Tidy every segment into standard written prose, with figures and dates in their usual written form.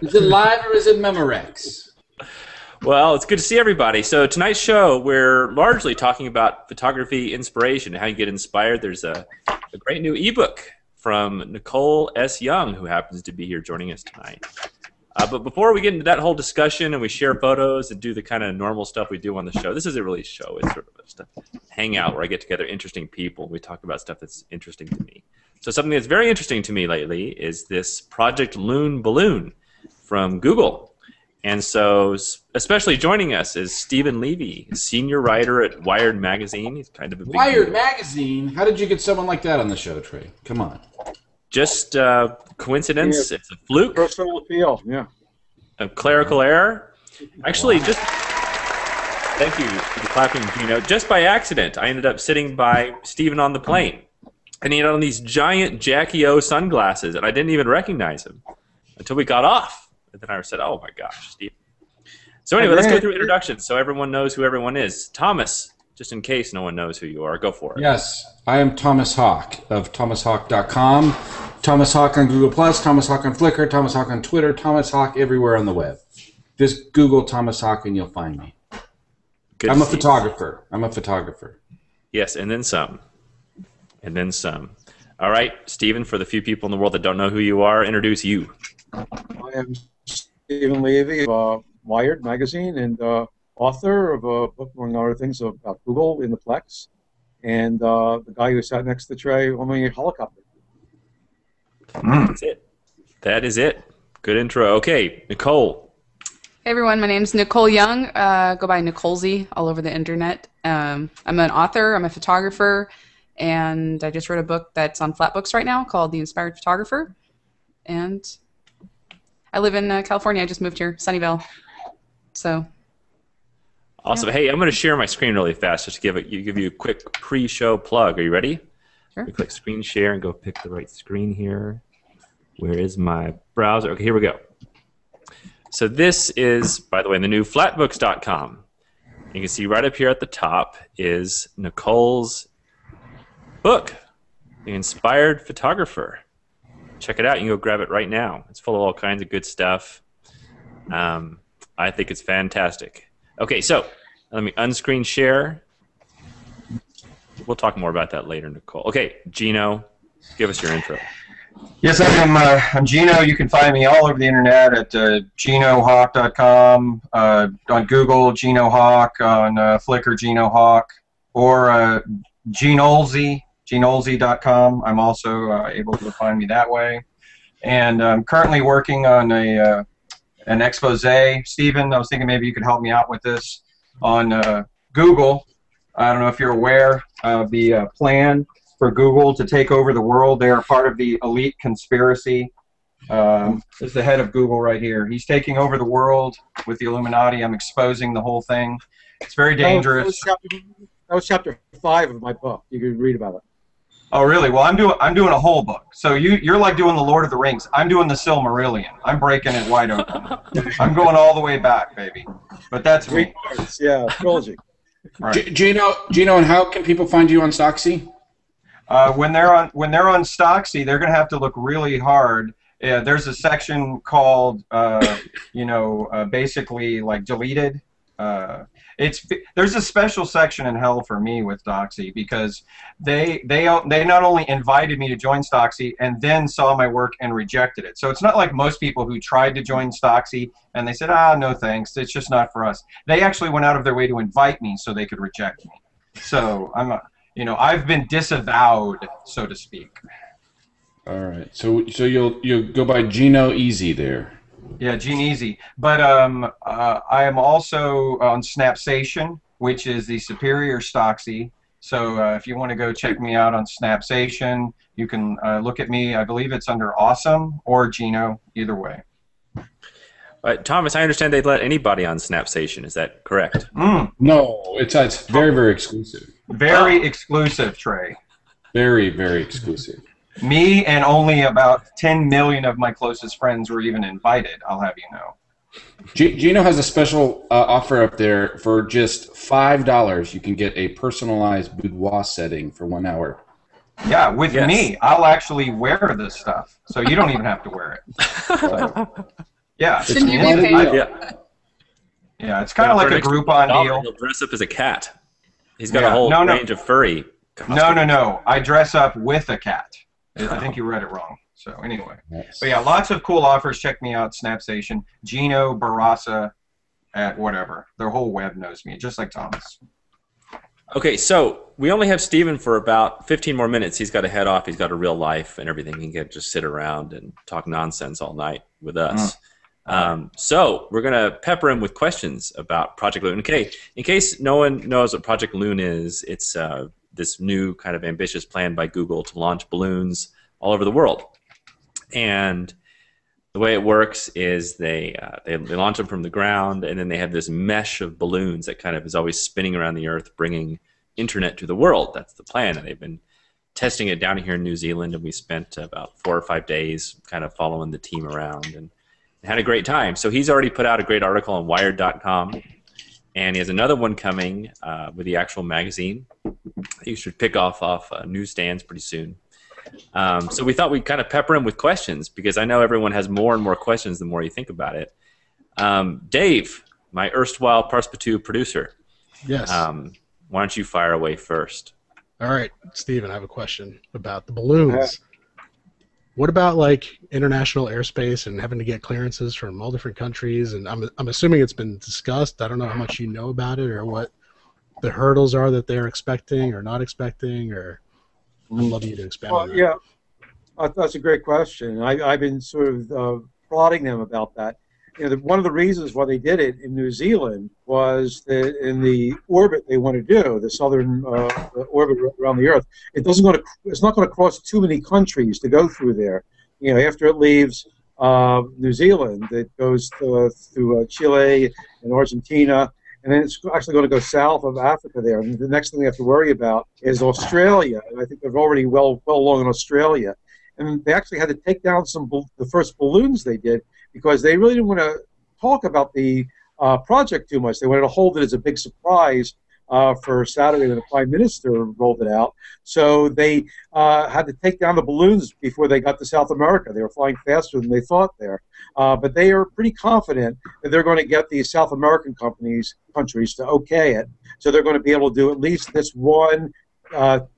Is it live or is it Memorex? Well, it's good to see everybody. So tonight's show, we're largely talking about photography inspiration, how you get inspired. There's a great new ebook from Nicole S. Young, who happens to be here joining us tonight. But before we get into that whole discussion and we share photos and do the kind of normal stuff we do on the show, this isn't really a show. It's sort of just a hangout where I get together interesting people. We talk about stuff that's interesting to me. So something that's very interesting to me lately is this Project Loon balloon from Google. And so, especially joining us is Stephen Levy, senior writer at Wired Magazine. He's kind of a big Wired Magazine? How did you get someone like that on the show, Trey? Come on. Just coincidence. Yeah. It's a fluke. Personal appeal, yeah. A clerical error. Actually, wow. Just thank you for the clapping. You know, just by accident, I ended up sitting by Stephen on the plane, and he had on these giant Jackie O sunglasses, and I didn't even recognize him until we got off. And then I said, oh my gosh, Steve. So anyway, let's go through introductions so everyone knows who everyone is. Thomas, just in case no one knows who you are, go for it. Yes, I am Thomas Hawk of thomashawk.com, Thomas Hawk on Google Plus, Thomas Hawk on Flickr, Thomas Hawk on Twitter, Thomas Hawk everywhere on the web. Just Google Thomas Hawk and you'll find me. Good. I'm a photographer. I'm a photographer. Yes, and then some. And then some. All right, Stephen, for the few people in the world that don't know who you are, introduce you. I am Stephen Levy of Wired Magazine and author of a book, among other things, about Google in the Plex, and the guy who sat next to Trey owning a helicopter. That's it. That is it. Good intro. Okay, Nicole. Hey, everyone. My name's Nicole Young. Go by Nicolesy all over the internet. I'm an author. I'm a photographer, and I just wrote a book that's on Flatbooks right now called The Inspired Photographer, and I live in California. I just moved here, Sunnyvale. So. Awesome. Yeah. Hey, I'm going to share my screen really fast just to give you a quick pre-show plug. Are you ready? Sure. We click screen share and go pick the right screen here. Where is my browser? Okay, here we go. So this is, by the way, the new flatbooks.com. You can see right up here at the top is Nicole's book, The Inspired Photographer. Check it out. You can go grab it right now. It's full of all kinds of good stuff. I think it's fantastic. Okay, so let me unscreen share. We'll talk more about that later, Nicole. Okay, Gino, give us your intro. Yes, I'm Gino. You can find me all over the internet at ginohawk.com, on Google, Gino Hawk, on Flickr, Gino Hawk, or Ginolzy. GinoLzy.com. I'm also able to find me that way, and I'm currently working on an expose. Stephen, I was thinking maybe you could help me out with this on Google. I don't know if you're aware of the plan for Google to take over the world. They are part of the elite conspiracy. This is the head of Google right here. He's taking over the world with the Illuminati. I'm exposing the whole thing. It's very dangerous. That was chapter 5 of my book. You can read about it. Oh, really? Well, I'm doing a whole book. So you're like doing the Lord of the Rings. I'm doing the Silmarillion. I'm breaking it wide open. I'm going all the way back, baby. But that's me. Yeah, trilogy. Right. Gino, and how can people find you on Stocksy? When they're on Stocksy, they're going to have to look really hard. Yeah, there's a section called basically like deleted. There's a special section in hell for me with Stocksy because they not only invited me to join Stocksy and then saw my work and rejected it. So it's not like most people who tried to join Stocksy and they said, ah, no thanks, it's just not for us. They actually went out of their way to invite me so they could reject me. So I've been disavowed, so to speak. All right. So you'll go by Gino Easy there. Yeah, Gene Easy. But I am also on Snapstation, which is the superior Stocksy. So if you want to go check me out on Snapstation, you can look at me. I believe it's under Awesome or Gino, either way. Thomas, I understand they'd let anybody on Snapstation. Is that correct? No, it's very, very exclusive. Very exclusive, Trey. Very, very exclusive. Me and only about 10 million of my closest friends were even invited, I'll have you know. Gino has a special offer up there. For just $5, you can get a personalized boudoir setting for 1 hour. Yeah, with me, I'll actually wear this stuff, so you don't even have to wear it. So, yeah. Yeah, it's kind of like a Groupon deal. He'll dress up as a cat. He's got a whole range of furry costumes. No. I dress up with a cat. I think you read it wrong. So anyway, but yeah, lots of cool offers. Check me out, Snapstation, Gino Barassa, at whatever. Their whole web knows me, just like Thomas. Okay, so we only have Stephen for about 15 more minutes. He's got to head off. He's got a real life and everything. He can just sit around and talk nonsense all night with us. So we're going to pepper him with questions about Project Loon. Okay, in case no one knows what Project Loon is, it's this new kind of ambitious plan by Google to launch balloons all over the world. And the way it works is they launch them from the ground, and then they have this mesh of balloons that kind of is always spinning around the Earth, bringing internet to the world. That's the plan, and they've been testing it down here in New Zealand, and we spent about 4 or 5 days kind of following the team around and had a great time. So he's already put out a great article on Wired.com, and he has another one coming with the actual magazine. You should pick off newsstands pretty soon. So we thought we'd kind of pepper him with questions, because I know everyone has more and more questions the more you think about it. Dave, my erstwhile Parspatu producer. Yes. Why don't you fire away first? All right, Stephen, I have a question about the balloons. What about like international airspace and having to get clearances from all different countries? And I'm assuming it's been discussed. I don't know how much you know about it or what the hurdles are that they're expecting or not expecting, or... I'd love you to expand on that. Yeah, that's a great question. I've been sort of prodding them about that. You know, one of the reasons why they did it in New Zealand was that in the orbit they want to do, the southern orbit around the Earth, it's not going to cross too many countries to go through there. You know, after it leaves New Zealand, it goes through Chile and Argentina, and then it's actually going to go south of Africa there. And the next thing we have to worry about is Australia. And I think they're already well along in Australia. And they actually had to take down the first balloons they did, because they really didn't want to talk about the project too much. They wanted to hold it as a big surprise for Saturday when the Prime Minister rolled it out. So they had to take down the balloons before they got to South America. They were flying faster than they thought there. But they are pretty confident that they're going to get these South American countries to okay it. So they're going to be able to do at least this one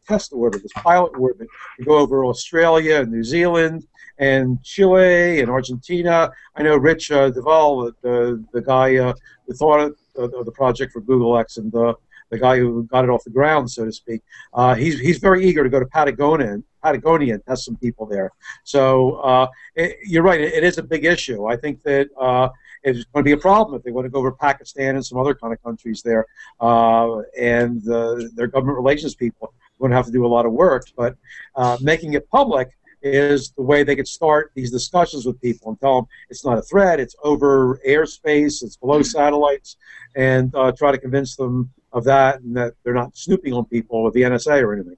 test orbit, this pilot orbit, to go over Australia and New Zealand and Chile and Argentina. I know Rich Duvall, the guy who thought of the project for Google X, and the guy who got it off the ground, so to speak, he's very eager to go to Patagonia and test some people there. So you're right, it is a big issue. I think that it's going to be a problem if they want to go over Pakistan and some other kind of countries there, and their government relations people are going to have to do a lot of work. But making it public is the way they could start these discussions with people and tell them it's not a threat, it's over airspace, it's below satellites, and try to convince them of that, and that they're not snooping on people with the NSA or anything.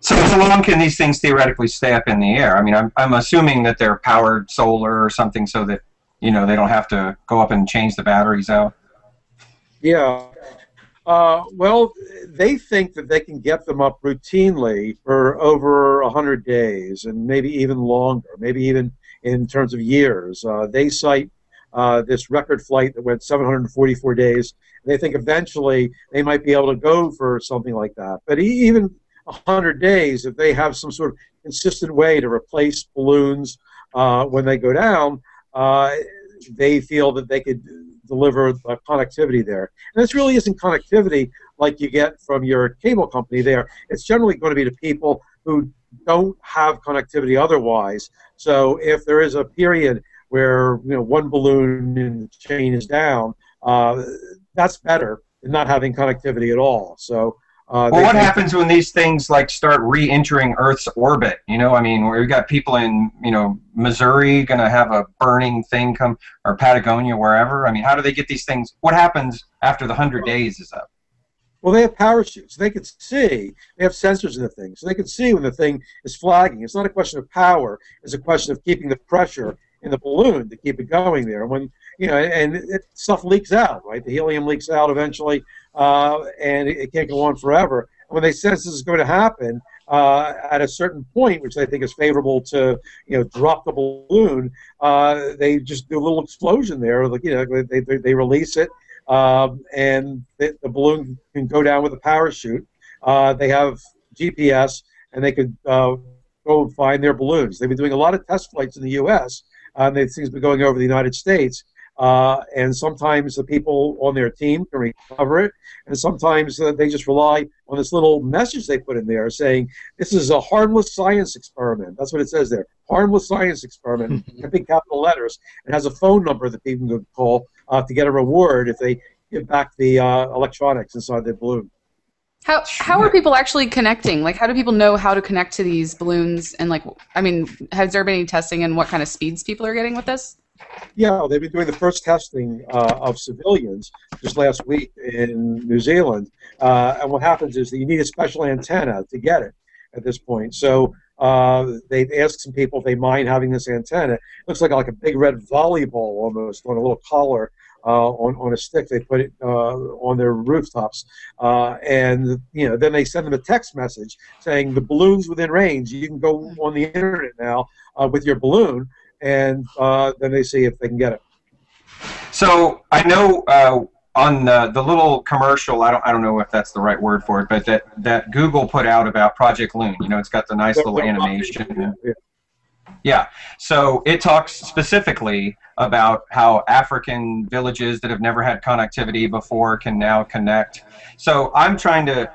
So long can these things theoretically stay up in the air? I mean, I'm assuming that they're powered solar or something, so that, you know, they don't have to go up and change the batteries out. Yeah. Well, they think that they can get them up routinely for over 100 days, and maybe even longer, maybe even in terms of years. They cite this record flight that went 744 days. They think eventually they might be able to go for something like that. But even 100 days, if they have some sort of consistent way to replace balloons when they go down, they feel that they could deliver connectivity there. And this really isn't connectivity like you get from your cable company there. It's generally going to be to people who don't have connectivity otherwise. So if there is a period where, you know, one balloon in the chain is down, that's better than not having connectivity at all. So well, what happens when these things like start re-entering Earth's orbit? You know, I mean, we've got people in, you know, Missouri going to have a burning thing come, or Patagonia, wherever. I mean, how do they get these things? What happens after the 100 days is up? Well, they have parachutes. They can see. They have sensors in the thing, so they can see when the thing is flagging. It's not a question of power. It's a question of keeping the pressure in the balloon to keep it going there. And when, you know, and stuff leaks out, right? The helium leaks out eventually, and it can't go on forever. And when they sense this is going to happen, at a certain point, which they think is favorable to, you know, drop the balloon, they just do a little explosion there. Like, you know, they release it, and the balloon can go down with a parachute. They have GPS, and they could go and find their balloons. They've been doing a lot of test flights in the U.S., and these things have been going over the United States. And sometimes the people on their team can recover it, and sometimes they just rely on this little message they put in there saying, this is a harmless science experiment. That's what it says there, harmless science experiment, in big capital letters. It has a phone number that people can call to get a reward if they give back the electronics inside their balloon. How are people actually connecting? Like, how do people know how to connect to these balloons? And, like, I mean, has there been any testing and what kind of speeds people are getting with this? Yeah, well, they've been doing the first testing of civilians just last week in New Zealand, and what happens is that you need a special antenna to get it at this point. So they've asked some people if they mind having this antenna. It looks like a big red volleyball almost on a little collar on a stick. They put it on their rooftops, and, you know, then they send them a text message saying the balloon's within range. You can go on the internet now with your balloon. And then they see if they can get it. So I know on the little commercial, I don't know if that's the right word for it, but that Google put out about Project Loon. You know, it's got the nice little animation. Yeah. So it talks specifically about how African villages that have never had connectivity before can now connect. So I'm trying to,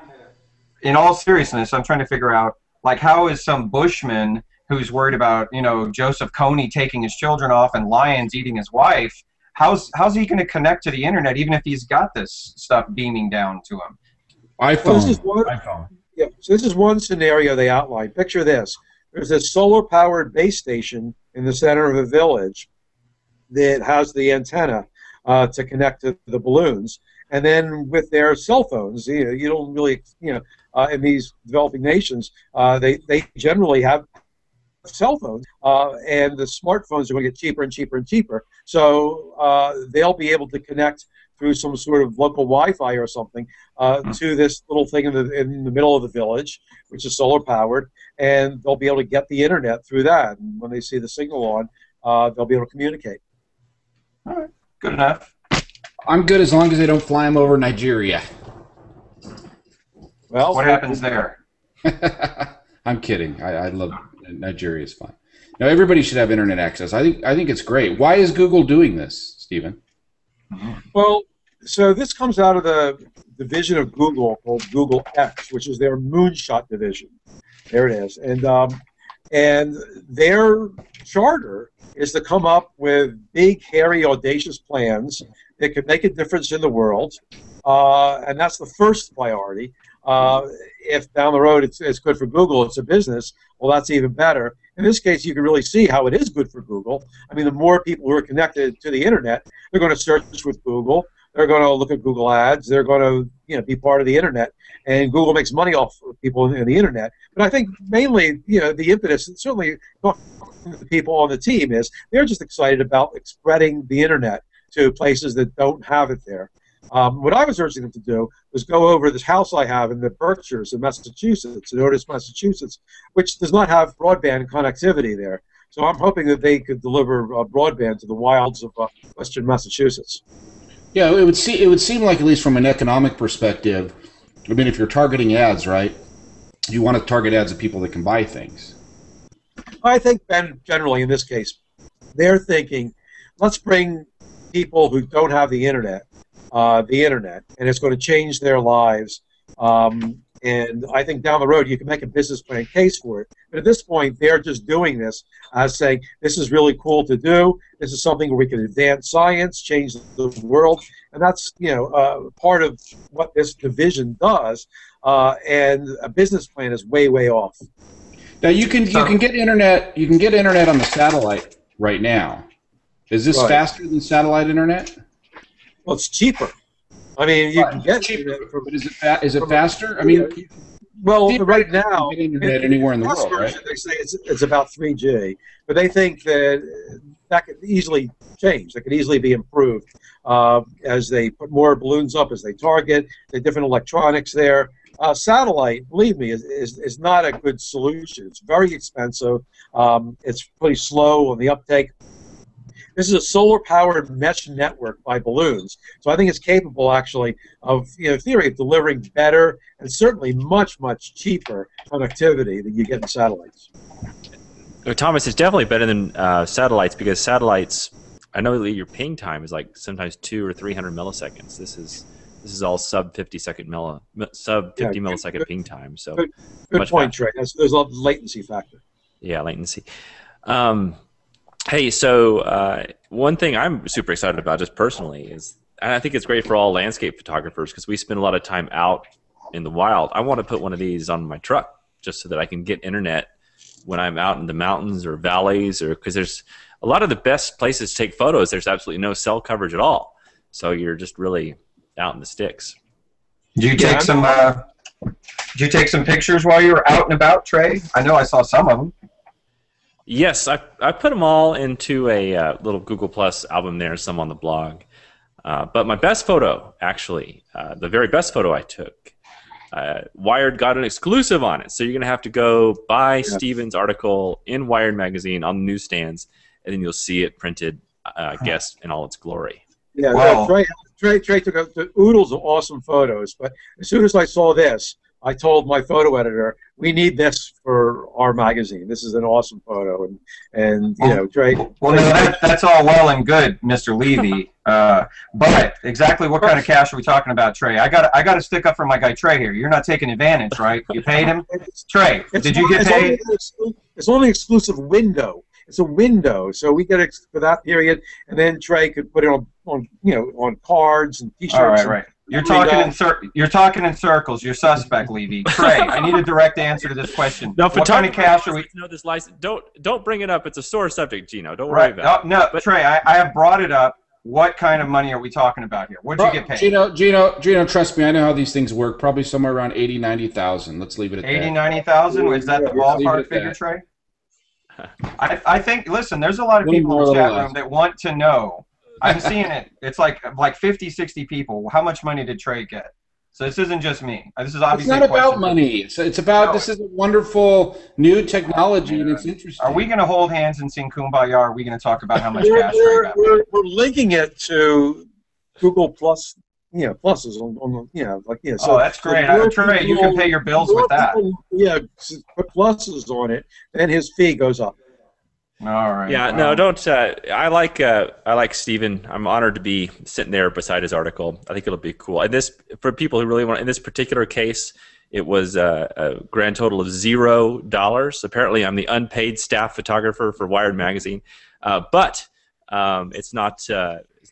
in all seriousness, I'm trying to figure out, like, how is some bushman who's worried about, you know, Joseph Kony taking his children off and lions eating his wife, how's he going to connect to the internet even if he's got this stuff beaming down to him? iPhone. Well, iPhone. Yeah, so this is one scenario they outlined. Picture this. There's a solar-powered base station in the center of a village that has the antenna to connect to the balloons. And then with their cell phones, you know, you don't really, you know, in these developing nations, they generally have cell phones, and the smartphones are going to get cheaper and cheaper and cheaper. So they'll be able to connect through some sort of local Wi-Fi or something to this little thing in the middle of the village, which is solar powered, and they'll be able to get the internet through that. And when they see the signal on, they'll be able to communicate. All right, good enough. I'm good as long as they don't fly them over Nigeria. Well, what happens there? I'm kidding. I love Nigeria is fine. Now everybody should have internet access. I think it's great. Why is Google doing this, Stephen? Well, so this comes out of the division of Google called Google X, which is their moonshot division. There it is. And their charter is to come up with big, hairy, audacious plans that could make a difference in the world, and that's the first priority. If down the road it's good for Google, it's a business, well, that's even better. In this case, you can really see how it is good for Google. I mean, the more people who are connected to the internet, they're going to search with Google. They're going to look at Google ads. They're going to, you know, be part of the internet. And Google makes money off of people in the internet. But I think mainly, you know, the impetus, and certainly the people on the team, is they're just excited about spreading the internet to places that don't have it there. What I was urging them to do was go over this house I have in the Berkshires in Massachusetts, in Otis, Massachusetts, which does not have broadband connectivity there. So I'm hoping that they could deliver broadband to the wilds of western Massachusetts. Yeah, it would seem like, at least from an economic perspective, I mean, if you're targeting ads, right, you want to target ads at people that can buy things. I think, Ben, generally in this case, they're thinking, let's bring people who don't have the internet, and it's going to change their lives. And I think down the road you can make a business plan case for it. But at this point, they're just doing this as saying, this is really cool to do. This is something where we can advance science, change the world. And that's, you know, part of what this division does. And a business plan is way, way off. Now you can get internet on the satellite right now. Is this faster than satellite internet? Well, it's cheaper. I mean, you can get cheaper, but is it faster? I mean, well, right now, you can get internet anywhere in the world, right? They say it's about 3G, but they think that could easily change. That could easily be improved as they put more balloons up, as they target the different electronics there. satellite, believe me, is not a good solution. It's very expensive. It's pretty slow on the uptake. This is a solar-powered mesh network by balloons, so I think it's capable, actually, of, you know, in theory, of delivering better and certainly much, much cheaper connectivity than you get in satellites. Well, Thomas, it's definitely better than satellites, because satellites, I know that your ping time is like sometimes 200 or 300 milliseconds. This is all sub 50 second sub 50 millisecond ping time. So good point, Trey. There's a lot of latency factor. Yeah, latency. Hey, so one thing I'm super excited about, just personally, is, and I think it's great for all landscape photographers because we spend a lot of time out in the wild. I want to put one of these on my truck just so that I can get internet when I'm out in the mountains or valleys, or because there's a lot of the best places to take photos. There's absolutely no cell coverage at all, so you're just really out in the sticks. Do you take some? Do you take some pictures while you were out and about, Trey? I know I saw some of them. Yes, I put them all into a little Google Plus album there, some on the blog. But my best photo, actually, the very best photo I took, Wired got an exclusive on it. So you're going to have to go buy Stephen's article in Wired Magazine on the newsstands, and then you'll see it printed, I guess, in all its glory. Yeah, wow. Trey took oodles of awesome photos, but as soon as I saw this, I told my photo editor, "We need this for our magazine. This is an awesome photo." And you know, Trey. Well, no, that's all well and good, Mr. Levy. But exactly what kind of cash are we talking about, Trey? I got to stick up for my guy Trey here. You're not taking advantage, right? You paid him, Trey. Did you get paid? It's only exclusive window. It's a window, so we get it for that period, and then Trey could put it on you know, on cards and T-shirts. All right, right. You're talking in circles. You're suspect, Levy. Trey, I need a direct answer to this question. No, what kind of cash are we? No, this license. Don't bring it up. It's a sore subject, Gino. Don't worry about it. No, but, Trey, I have brought it up. What kind of money are we talking about here? What'd you get paid? Gino, trust me. I know how these things work. Probably somewhere around 80,000 to 90,000. Let's leave it at 80,000 to 90,000. Is that the ballpark figure, Trey? I think. Listen, there's a lot of people in the chat room that want to know. I'm seeing it. It's like 50, 60 people. How much money did Trey get? So this isn't just me. This is obviously. It's not about money. It's about this is a wonderful new technology, and it's interesting. Are we going to hold hands and sing Kumbaya? Or are we going to talk about how much cash Trey got? We're linking it to Google Plus. Yeah, pluses on yeah, like yeah. So that's great. Trey, you can pay your bills with that. People, yeah, put pluses on it, and his fee goes up. All right. Yeah, no, don't. I like Stephen. I'm honored to be sitting there beside his article. I think it'll be cool. And this, for people who really want, in this particular case, it was a grand total of $0. Apparently, I'm the unpaid staff photographer for Wired Magazine, but it's not.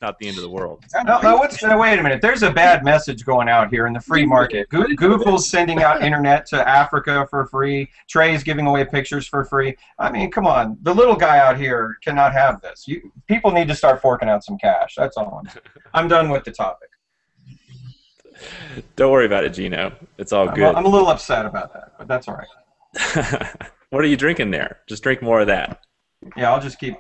Not the end of the world. No, wait a minute. There's a bad message going out here in the free market. Google's sending out internet to Africa for free. Trey's giving away pictures for free. I mean, come on. The little guy out here cannot have this. People need to start forking out some cash. That's all. I'm done with the topic. Don't worry about it, Gino. It's all good. I'm a little upset about that, but that's all right. What are you drinking there? Just drink more of that. Yeah, I'll just keep...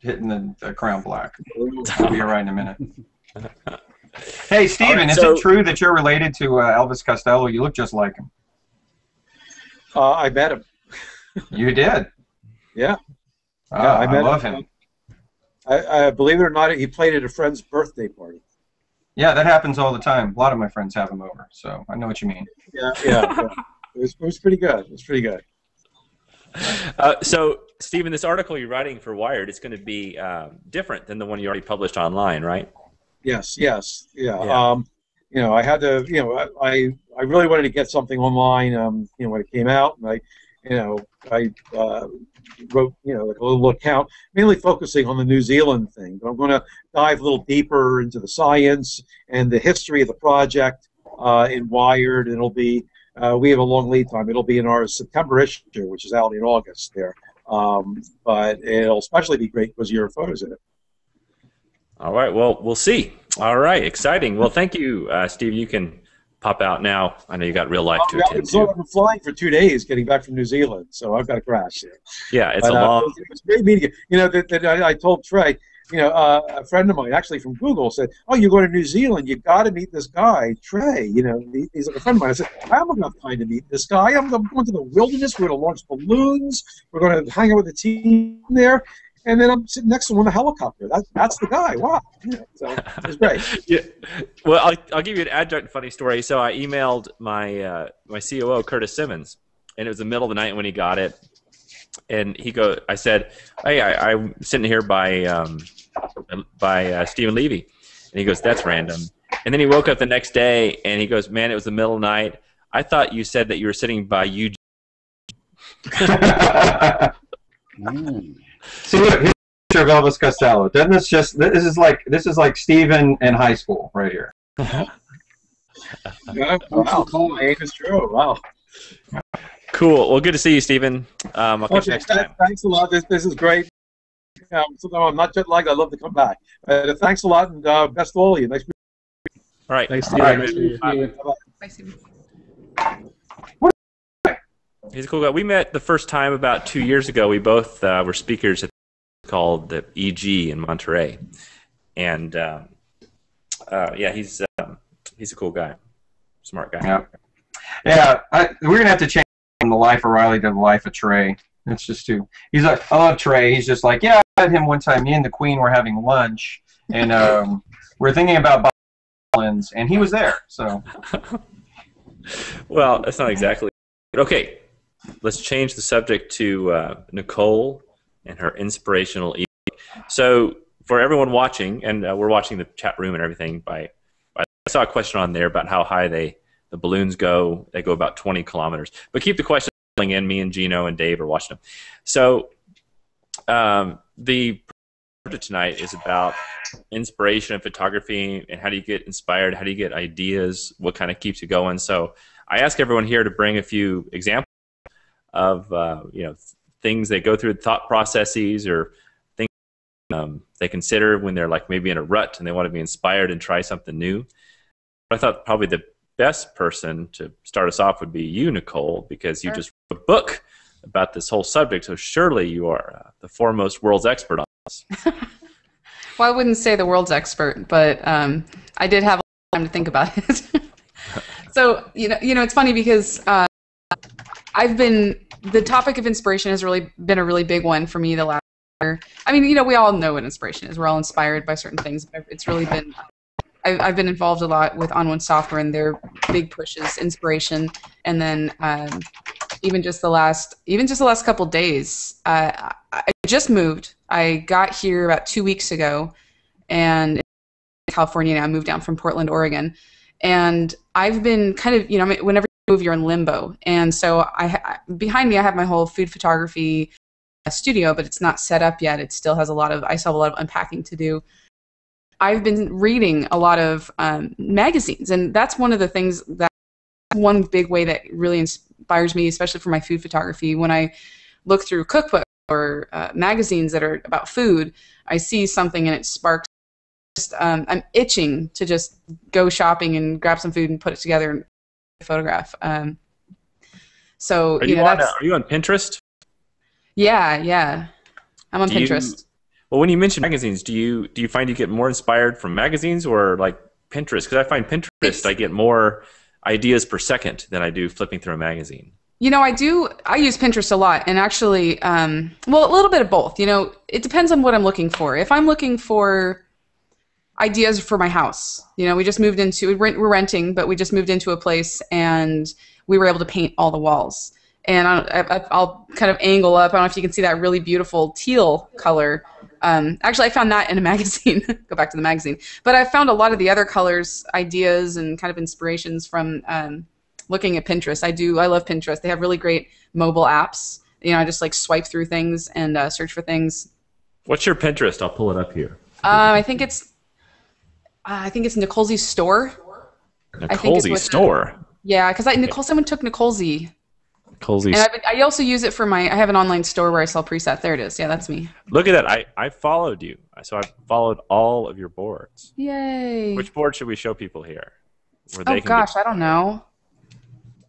hitting the Crown Black. We'll be right in a minute. Hey, Stephen, right, so, is it true that you're related to Elvis Costello? You look just like him. I met him. You did? Yeah. I love him. Believe it or not, he played at a friend's birthday party. Yeah, that happens all the time. A lot of my friends have him over, so I know what you mean. Yeah, yeah. It was pretty good. It was pretty good. So, Stephen, this article you're writing for Wired is going to be different than the one you already published online, right? Yes, yeah. You know, I had to, you know, I really wanted to get something online. You know, when it came out, and I wrote, you know, like a little account, mainly focusing on the New Zealand thing. But I'm going to dive a little deeper into the science and the history of the project in Wired, and it'll be. We have a long lead time. It'll be in our September issue, which is out in August there. But it'll especially be great because your photos in it. All right. Well, we'll see. All right. Exciting. Well, thank you, Steve. You can pop out now. I know you got real life to attend to. I've been flying for 2 days, getting back from New Zealand, so I've got to crash here. Yeah, it's a long. It was great meeting you. You know, I told Trey, you know, a friend of mine, actually from Google, said, "Oh, you're going to New Zealand? You got to meet this guy, Trey." You know, he's like a friend of mine. I said, "I haven't got time to meet this guy. I'm going to the wilderness. We're going to launch balloons. We're going to hang out with the team there." And then I'm sitting next to him in a helicopter. That's the guy. Wow. Yeah, so it's great. Yeah. Well, I'll give you an adjunct funny story. So I emailed my my COO, Curtis Simmons, and it was the middle of the night when he got it. And he go, I said, "Hey, I'm sitting here by Stephen Levy." And he goes, "That's random." And then he woke up the next day and he goes, "Man, it was the middle of the night. I thought you said that you were sitting by you." Mm. See, look, here's a picture of Elvis Costello. Doesn't this just, this is like Stephen in high school right here. Yeah, wow, cool. It's true. Wow. Cool. Well, good to see you, Stephen. I'll catch you next time. Thanks a lot. This is great. Sometimes I'm not jet lagged. I'd love to come back. Thanks a lot, and best of all of you. Nice to meet you. All right. Thanks, Stephen. Nice to meet you. Bye, Stephen. He's a cool guy. We met the first time about 2 years ago. We both were speakers at called the EG in Monterey, and yeah, he's a cool guy, smart guy. Yeah, yeah. We're gonna have to change from the life of Riley to the life of Trey. That's just too. He's like, I love Trey. He's just like, yeah. I met him one time. Me and the Queen were having lunch, and we're thinking about Collins, and he was there. So, well, that's not exactly. Okay, let's change the subject to Nicole and her inspirational ebook. So for everyone watching, and we're watching the chat room and everything, I saw a question on there about how high the balloons go. They go about 20 kilometers. But keep the question in. Me and Gino and Dave are watching them. So the project tonight is about inspiration in photography and how do you get inspired, how do you get ideas, what kind of keeps you going. So I ask everyone here to bring a few examples of you know, things they go through, thought processes or things they consider when they're like maybe in a rut and they want to be inspired and try something new. But I thought probably the best person to start us off would be you, Nicole, because you just wrote a book about this whole subject, so surely you are the foremost world's expert on this. Well, I wouldn't say the world's expert, but I did have a lot of time to think about it. So, you know, it's funny because the topic of inspiration has really been a really big one for me the last year. I mean, you know, we all know what inspiration is. We're all inspired by certain things. But it's really been, I've been involved a lot with On One Software and their big pushes, inspiration. And then even just the last couple days, I just moved. I got here about 2 weeks ago, and in California now. I moved down from Portland, Oregon. And I've been kind of, you know, whenever you move, you're in limbo. And so behind me, I have my whole food photography studio, but it's not set up yet. It still has I still have a lot of unpacking to do. I've been reading a lot of magazines, and that's one of the things one big way that really inspires me, especially for my food photography. When I look through cookbooks or magazines that are about food, I see something and it sparks. I'm itching to just go shopping and grab some food and put it together and photograph. So are you on Pinterest? Yeah, yeah, I'm on Pinterest. Well, when you mention magazines, do you find you get more inspired from magazines or like Pinterest? Because I find Pinterest, I get more ideas per second than I do flipping through a magazine. You know, I use Pinterest a lot, and actually, well, a little bit of both. You know, it depends on what I'm looking for. If I'm looking for ideas for my house. You know, we just moved into, we're renting, but we just moved into a place and we were able to paint all the walls. And I'll kind of angle up. I don't know if you can see that really beautiful teal color. Actually, I found that in a magazine. Go back to the magazine. But I found a lot of the other colors, ideas, and kind of inspirations from looking at Pinterest. I love Pinterest. They have really great mobile apps. You know, I just like swipe through things and search for things. What's your Pinterest? I'll pull it up here. I think it's Nicole's Store. Nicole's Store? Yeah, because someone took Nicole's. And I also use it for I have an online store where I sell presets. There it is. Yeah, that's me. Look at that. I followed you. So I followed all of your boards. Yay. Which board should we show people here? Oh, gosh, I don't know.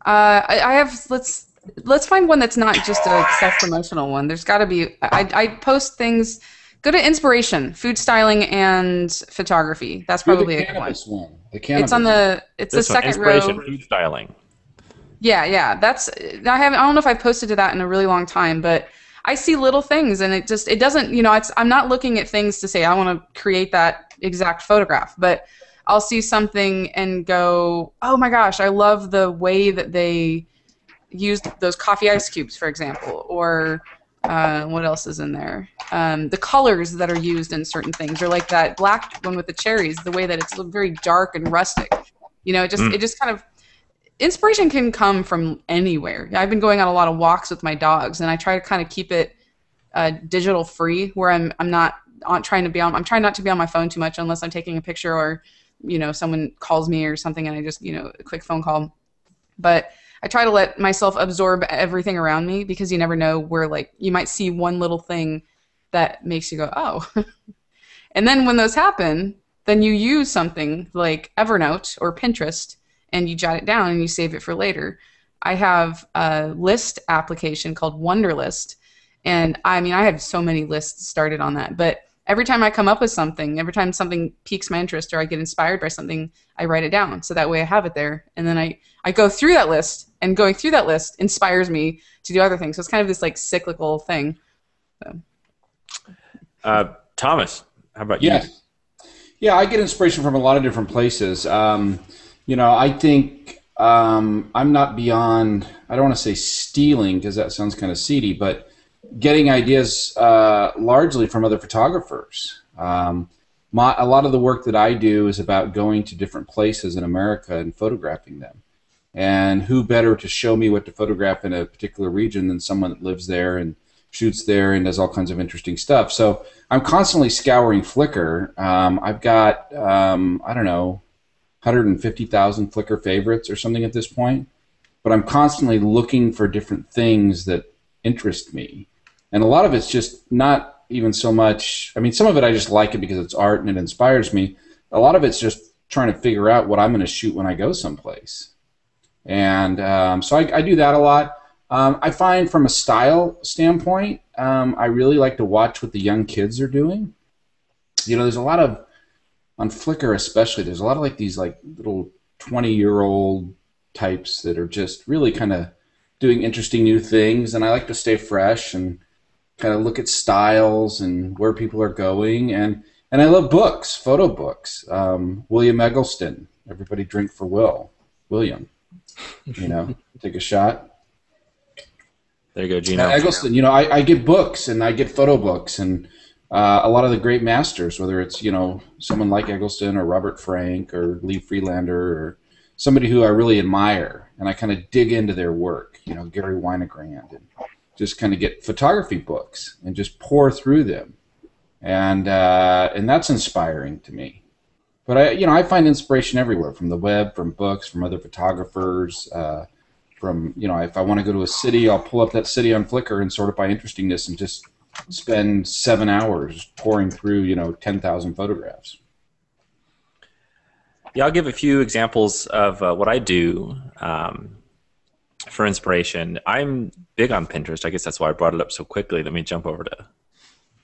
I have, let's find one that's not just a self-promotional one. There's got to be, I post things Go to inspiration, food styling and photography. That's probably a good one. The cannabis it's on the it's this the second inspiration, row. Food styling. Yeah, yeah. That's I don't know if I've posted to that in a really long time, but I see little things and it just doesn't, you know, I'm not looking at things to say I want to create that exact photograph, but I'll see something and go, oh my gosh, I love the way that they used those coffee ice cubes, for example, or what else is in there? The colors that are used in certain things, or like that black one with the cherries, the way that it's very dark and rustic. You know, it just kind of, inspiration can come from anywhere. I've been going on a lot of walks with my dogs, and I try to kind of keep it digital free, where I'm trying not to be on my phone too much unless I'm taking a picture or, you know, someone calls me or something, and I just, you know, a quick phone call. But I try to let myself absorb everything around me, because you never know where, like, you might see one little thing that makes you go, oh. And then when those happen, then you use something like Evernote or Pinterest, and you jot it down and you save it for later. I have a list application called Wunderlist, and I mean, I have so many lists started on that, but every time I come up with something, every time something piques my interest or I get inspired by something, I write it down, so that way I have it there, and then I go through that list, and going through that list inspires me to do other things, so it's kind of this like cyclical thing. So. Thomas, how about you? Yes. Yeah, I get inspiration from a lot of different places. You know, I think I'm not beyond, I don't want to say stealing because that sounds kind of seedy, but getting ideas largely from other photographers. A lot of the work that I do is about going to different places in America and photographing them. And who better to show me what to photograph in a particular region than someone that lives there and shoots there and does all kinds of interesting stuff. So I'm constantly scouring Flickr. I've got, I don't know, 150,000 Flickr favorites or something at this point, but I'm constantly looking for different things that interest me, and a lot of it's just not even so much, I mean, some of it I just like it because it's art and it inspires me. A lot of it's just trying to figure out what I'm going to shoot when I go someplace, and so I do that a lot. I find from a style standpoint, I really like to watch what the young kids are doing. You know, there's a lot of, on Flickr especially, there's a lot of like these like little 20-year-old types that are just really kind of doing interesting new things, and I like to stay fresh and kind of look at styles and where people are going, and I love books, photo books. William Eggleston, everybody drink for William, you know, take a shot. There you go, Gino. Eggleston, you know, I get books and I get photo books, and a lot of the great masters, whether it's, you know, someone like Eggleston or Robert Frank or Lee Freelander or somebody who I really admire, and I kind of dig into their work, you know, Gary Winogrand, and just kind of get photography books and just pour through them, and that's inspiring to me. But I, you know, I find inspiration everywhere, from the web, from books, from other photographers, from, you know, if I want to go to a city, I'll pull up that city on Flickr and sort it by interestingness and just spend 7 hours pouring through, you know, 10,000 photographs. Yeah, I'll give a few examples of what I do for inspiration. I'm big on Pinterest. I guess that's why I brought it up so quickly. Let me jump over to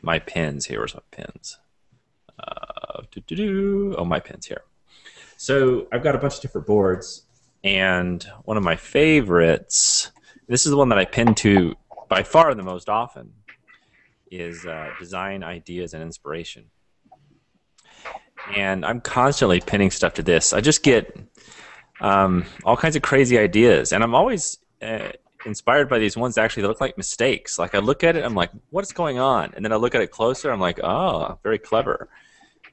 my pins here. Where's my pins? Oh, my pins here. So I've got a bunch of different boards, and one of my favorites, this is the one that I pin to by far the most often, is design ideas and inspiration. And I'm constantly pinning stuff to this. I just get all kinds of crazy ideas, and I'm always inspired by these ones actually that look like mistakes. Like, I look at it, I'm like, what's going on? And then I look at it closer, I'm like, oh, very clever.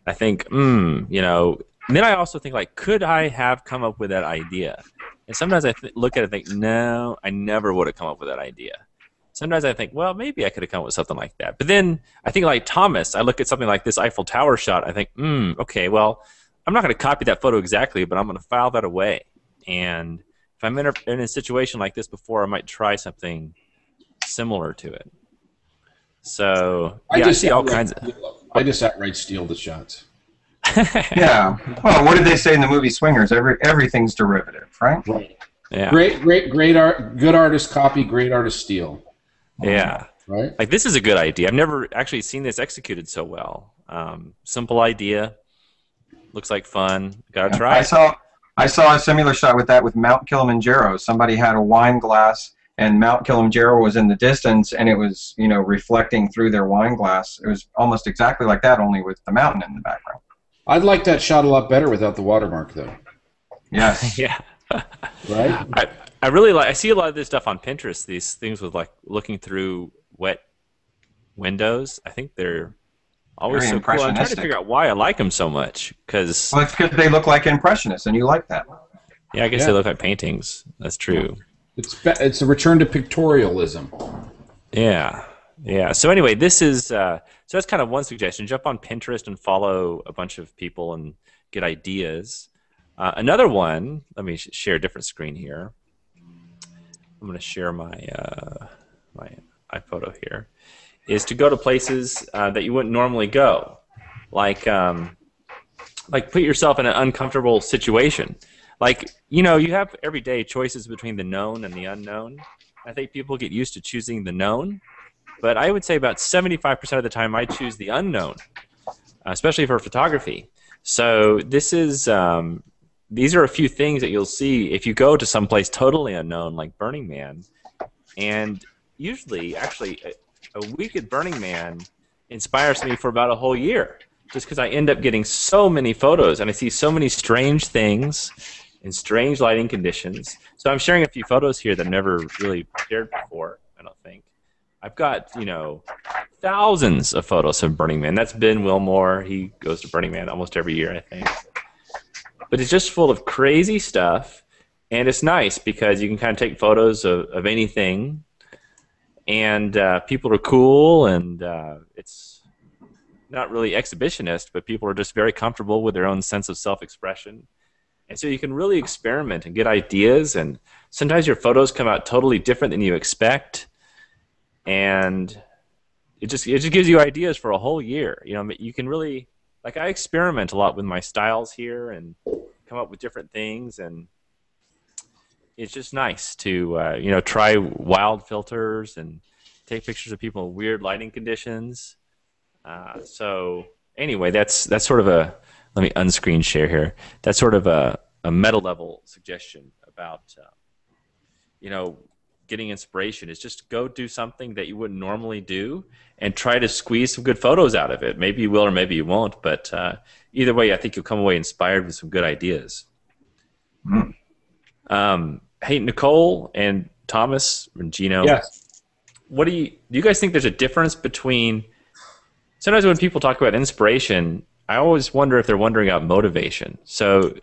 I think, you know. And then I also think, like, could I have come up with that idea? And sometimes I look at it and think, no, I never would have come up with that idea. Sometimes I think, well, maybe I could have come up with something like that. But then I think, like Thomas, I look at something like this Eiffel Tower shot. I think, okay, well, I'm not going to copy that photo exactly, but I'm going to file that away. And if I'm in a situation like this before, I might try something similar to it. So, yeah, I see all kinds of... I just outright steal the shots. Yeah. Well, what did they say in the movie Swingers? Everything's derivative, right? Right. Yeah. Good artists copy, great artists steal. Yeah, Right. Like, this is a good idea. I've never actually seen this executed so well. Simple idea. Looks like fun. Gotta try it. I saw a similar shot with that with Mount Kilimanjaro. Somebody had a wine glass, and Mount Kilimanjaro was in the distance, and it was, you know, reflecting through their wine glass. It was almost exactly like that, only with the mountain in the background. I'd like that shot a lot better without the watermark, though. Yes. Yeah. Right? I really like, I see a lot of this stuff on Pinterest, these things with, like, looking through wet windows. I think they're always very so cool. I'm trying to figure out why I like them so much. Cause, well, it's because they look like impressionists, and you like that. Yeah, I guess they look like paintings. That's true. It's a return to pictorialism. Yeah. Yeah. So anyway, this is so that's kind of one suggestion. Jump on Pinterest and follow a bunch of people and get ideas. Another one, let me share a different screen here. I'm going to share my my iPhoto here, is to go to places that you wouldn't normally go, like put yourself in an uncomfortable situation. Like, you know, you have every day choices between the known and the unknown. I think people get used to choosing the known, but I would say about 75% of the time I choose the unknown, especially for photography. So this is, these are a few things that you'll see if you go to someplace totally unknown, like Burning Man. And usually, actually, a week at Burning Man inspires me for about a whole year, just because I end up getting so many photos, and I see so many strange things in strange lighting conditions. So I'm sharing a few photos here that I've never really shared before, I don't think. I've got, you know, thousands of photos of Burning Man. That's Ben Wilmore. He goes to Burning Man almost every year, I think. But it's just full of crazy stuff, and it's nice because you can kind of take photos of anything, and people are cool, and it's not really exhibitionist, but people are just very comfortable with their own sense of self-expression. And so you can really experiment and get ideas, and sometimes your photos come out totally different than you expect, and it just gives you ideas for a whole year. You know, you can really, like, I experiment a lot with my styles here and come up with different things, and it's just nice to you know, try wild filters and take pictures of people in weird lighting conditions. So anyway, that's sort of a, let me unscreen share here. That's sort of a meta level suggestion about you know, getting inspiration is just go do something that you wouldn't normally do and try to squeeze some good photos out of it. Maybe you will or maybe you won't, but either way, I think you'll come away inspired with some good ideas. Mm. Hey, Nicole and Thomas and Gino. Yes. What do you guys think there's a difference between, sometimes when people talk about inspiration, I always wonder if they're wondering about motivation. So do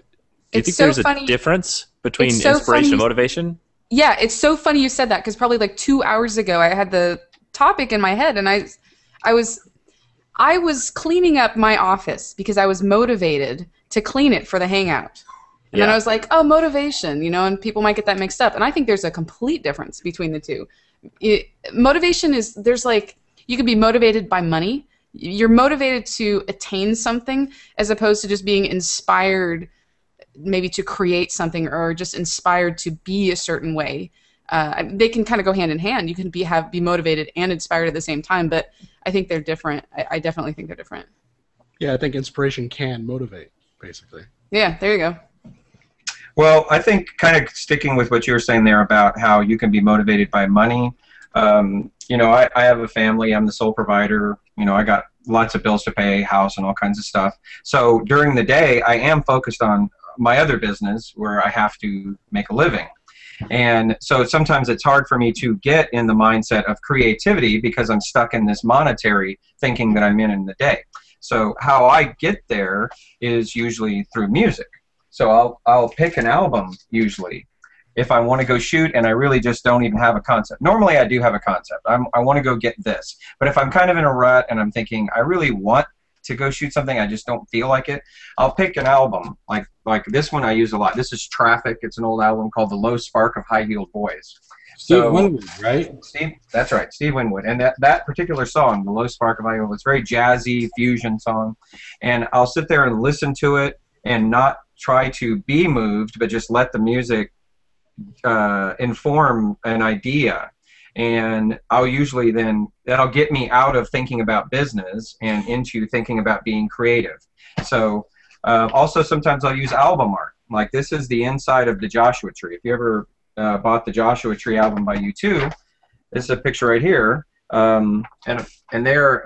you think there's a difference between inspiration and motivation? Yeah, it's so funny you said that, because probably like 2 hours ago I had the topic in my head, and I was cleaning up my office because I was motivated to clean it for the hangout. And then I was like, oh, motivation, you know, and people might get that mixed up. And I think there's a complete difference between the two. Motivation is, there's like, you can be motivated by money. You're motivated to attain something as opposed to just being inspired maybe to create something, or just inspired to be a certain way. They can kind of go hand in hand. You can be motivated and inspired at the same time, but I think they're different. I definitely think they're different. Yeah, I think inspiration can motivate, basically. Yeah, there you go. Well, I think kind of sticking with what you were saying there about how you can be motivated by money. You know, I have a family. I'm the sole provider. You know, I got lots of bills to pay, house and all kinds of stuff. So during the day, I am focused on my other business where I have to make a living. And so sometimes it's hard for me to get in the mindset of creativity because I'm stuck in this monetary thinking that I'm in the day. So how I get there is usually through music. So I'll pick an album, usually, if I want to go shoot, and I really just don't even have a concept. Normally I do have a concept. I want to go get this. But if I'm kind of in a rut and I'm thinking, I really want to go shoot something, I just don't feel like it, I'll pick an album. Like this one I use a lot. This is Traffic. It's an old album called The Low Spark of High Heeled Boys. Steve Winwood, right? Steve, that's right, Steve Winwood. And that particular song, The Low Spark of High Heeled Boys, it's a very jazzy fusion song. And I'll sit there and listen to it and not try to be moved, but just let the music inform an idea. And I'll usually then, that'll get me out of thinking about business and into thinking about being creative. So also sometimes I'll use album art. Like this is the inside of the Joshua Tree. If you ever bought the Joshua Tree album by U2, this is a picture right here. And there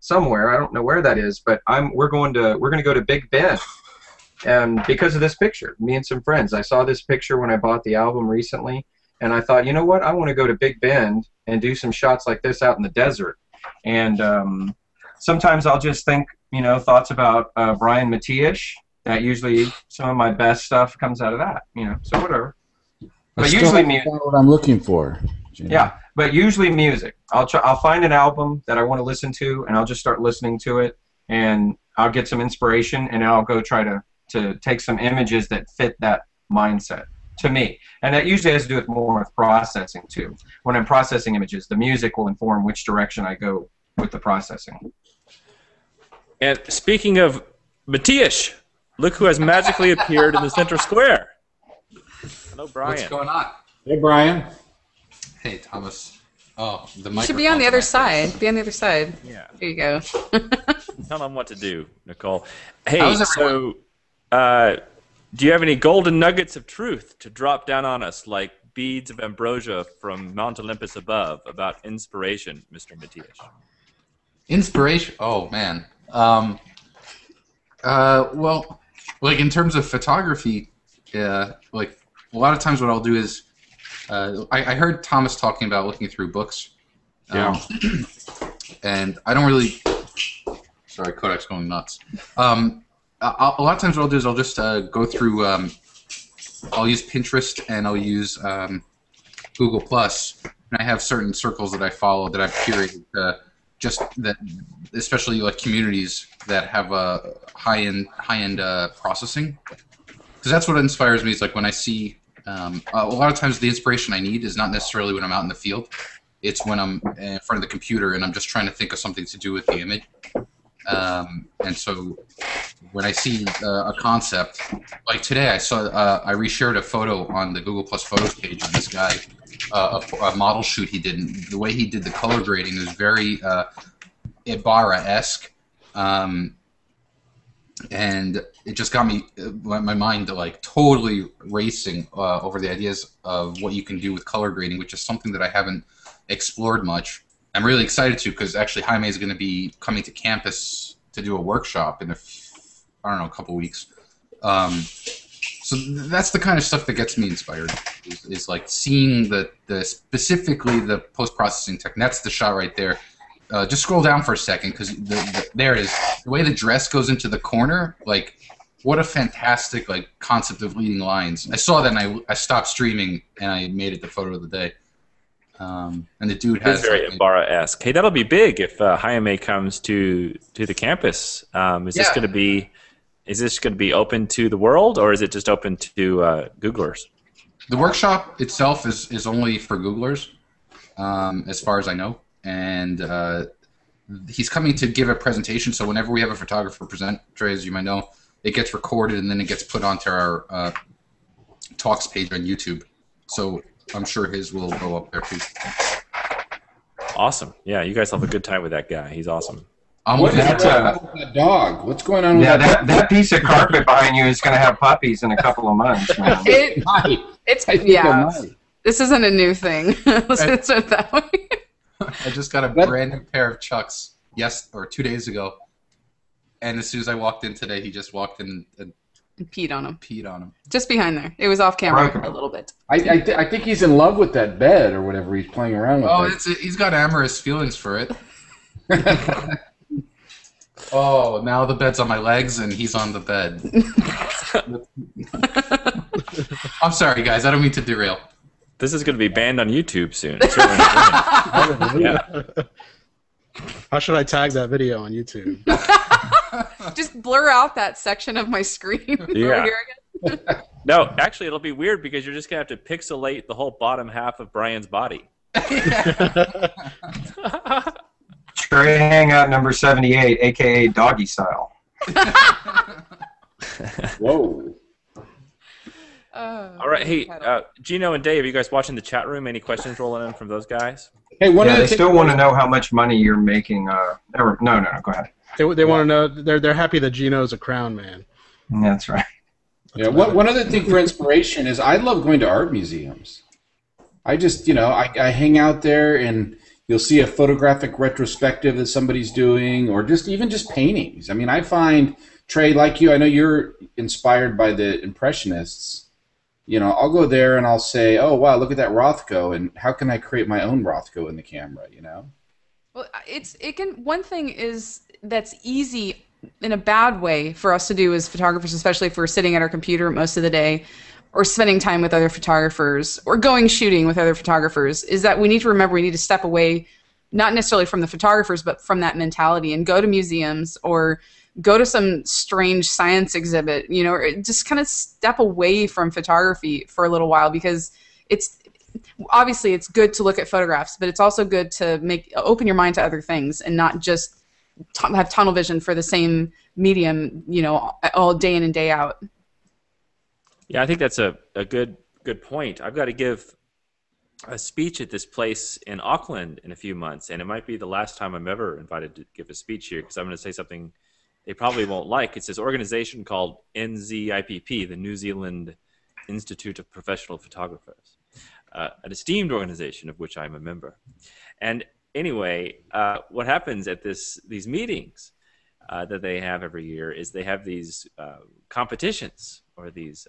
somewhere, I don't know where that is, but we're going to go to Big Ben. Because of this picture, me and some friends. I saw this picture when I bought the album recently, and I thought, you know what, I want to go to Big Bend and do some shots like this out in the desert. And sometimes I'll just think, you know, thoughts about Brian Matiash. That usually some of my best stuff comes out of that, you know, so whatever. But usually music. That's what I'm looking for. Gina. Yeah, but usually music. I'll find an album that I want to listen to, and I'll just start listening to it, and I'll get some inspiration, and I'll go try to take some images that fit that mindset to me. And that usually has to do with more with processing too. When I'm processing images, the music will inform which direction I go with the processing. And speaking of Matiash, look who has magically appeared in the center square. Hello, Brian. What's going on? Hey, Brian. Hey, Thomas. Oh, the microphone. You should be on the other side. Be on the other side. Yeah. There you go. Tell them what to do, Nicole. Hey, so... do you have any golden nuggets of truth to drop down on us, like beads of ambrosia from Mount Olympus above, about inspiration, Mr. Matiash? Inspiration? Oh, man. Well, like in terms of photography, like a lot of times what I'll do is, I heard Thomas talking about looking through books. Yeah. And I don't really... Sorry, Kodak's going nuts. A lot of times what I'll do is I'll just go through, I'll use Pinterest and I'll use Google Plus, and I have certain circles that I follow that I've curated, just that, especially like communities that have a high-end processing, because that's what inspires me. Is like when I see, a lot of times the inspiration I need is not necessarily when I'm out in the field, it's when I'm in front of the computer and I'm just trying to think of something to do with the image. And so when I see a concept, like today I saw, I reshared a photo on the Google Plus Photos page of this guy, a model shoot he did, and the way he did the color grading was very Ibarra-esque, and it just got me, my mind like totally racing over the ideas of what you can do with color grading, which is something that I haven't explored much. I'm really excited to, because actually Jaime is going to be coming to campus to do a workshop in a couple weeks. So that's the kind of stuff that gets me inspired. Is like seeing the specifically the post-processing tech. And that's the shot right there. Just scroll down for a second, because there it is. The way the dress goes into the corner, like what a fantastic like concept of leading lines. I saw that and I stopped streaming and I made it the photo of the day. And the dude has very Ibarra-esque. Hey, that'll be big if Jaime comes to the campus. Is this going to be open to the world, or is it just open to Googlers? The workshop itself is only for Googlers, as far as I know. And he's coming to give a presentation. So whenever we have a photographer present, Trey, as you might know, it gets recorded and then it gets put onto our talks page on YouTube. So I'm sure his will go up there too. Awesome. Yeah, you guys have a good time with that guy. He's awesome. What is that dog? What's going on with that dog? That piece of carpet behind you is going to have puppies in a couple of months, man. This isn't a new thing. Let's put it that way. I just got a brand new pair of Chucks 2 days ago, and as soon as I walked in today, he just walked in and peed on him. Peed on him. Just behind there. It was off camera a little bit. I think he's in love with that bed or whatever he's playing around with. Oh, he's got amorous feelings for it. Oh, now the bed's on my legs and he's on the bed. I'm sorry, guys. I don't mean to derail. This is going to be banned on YouTube soon. How should I tag that video on YouTube? Just blur out that section of my screen. Yeah. No, actually, it'll be weird because you're just going to have to pixelate the whole bottom half of Brian's body. Trey Hangout number 78, a.k.a. Doggy Style. Whoa. All right, hey, Gino and Dave, are you guys watching the chat room? Any questions rolling in from those guys? Hey, one of the things, still want to know how much money you're making. No, go ahead. They want to know. They're happy that Gino's a crown man. That's right. Yeah. One other thing for inspiration is I love going to art museums. I just, you know, I hang out there and you'll see a photographic retrospective that somebody's doing, or just even just paintings. I mean, I find, Trey, like you, I know you're inspired by the Impressionists. You know, I'll go there and I'll say, oh, wow, look at that Rothko, and how can I create my own Rothko in the camera, you know? Well, one thing is that's easy in a bad way for us to do as photographers, especially if we're sitting at our computer most of the day, or spending time with other photographers, or going shooting with other photographers, is that we need to remember we need to step away, not necessarily from the photographers, but from that mentality, and go to museums, or go to some strange science exhibit, you know, or just kind of step away from photography for a little while, because it's obviously it's good to look at photographs, but it's also good to open your mind to other things and not just have tunnel vision for the same medium, you know, all day in and day out. Yeah, I think that's a good point. I've got to give a speech at this place in Auckland in a few months, and it might be the last time I'm ever invited to give a speech here, because I'm going to say something they probably won't like. It's this organization called NZIPP, the New Zealand Institute of Professional Photographers, an esteemed organization of which I'm a member. And anyway, what happens at these meetings that they have every year is they have these competitions, or these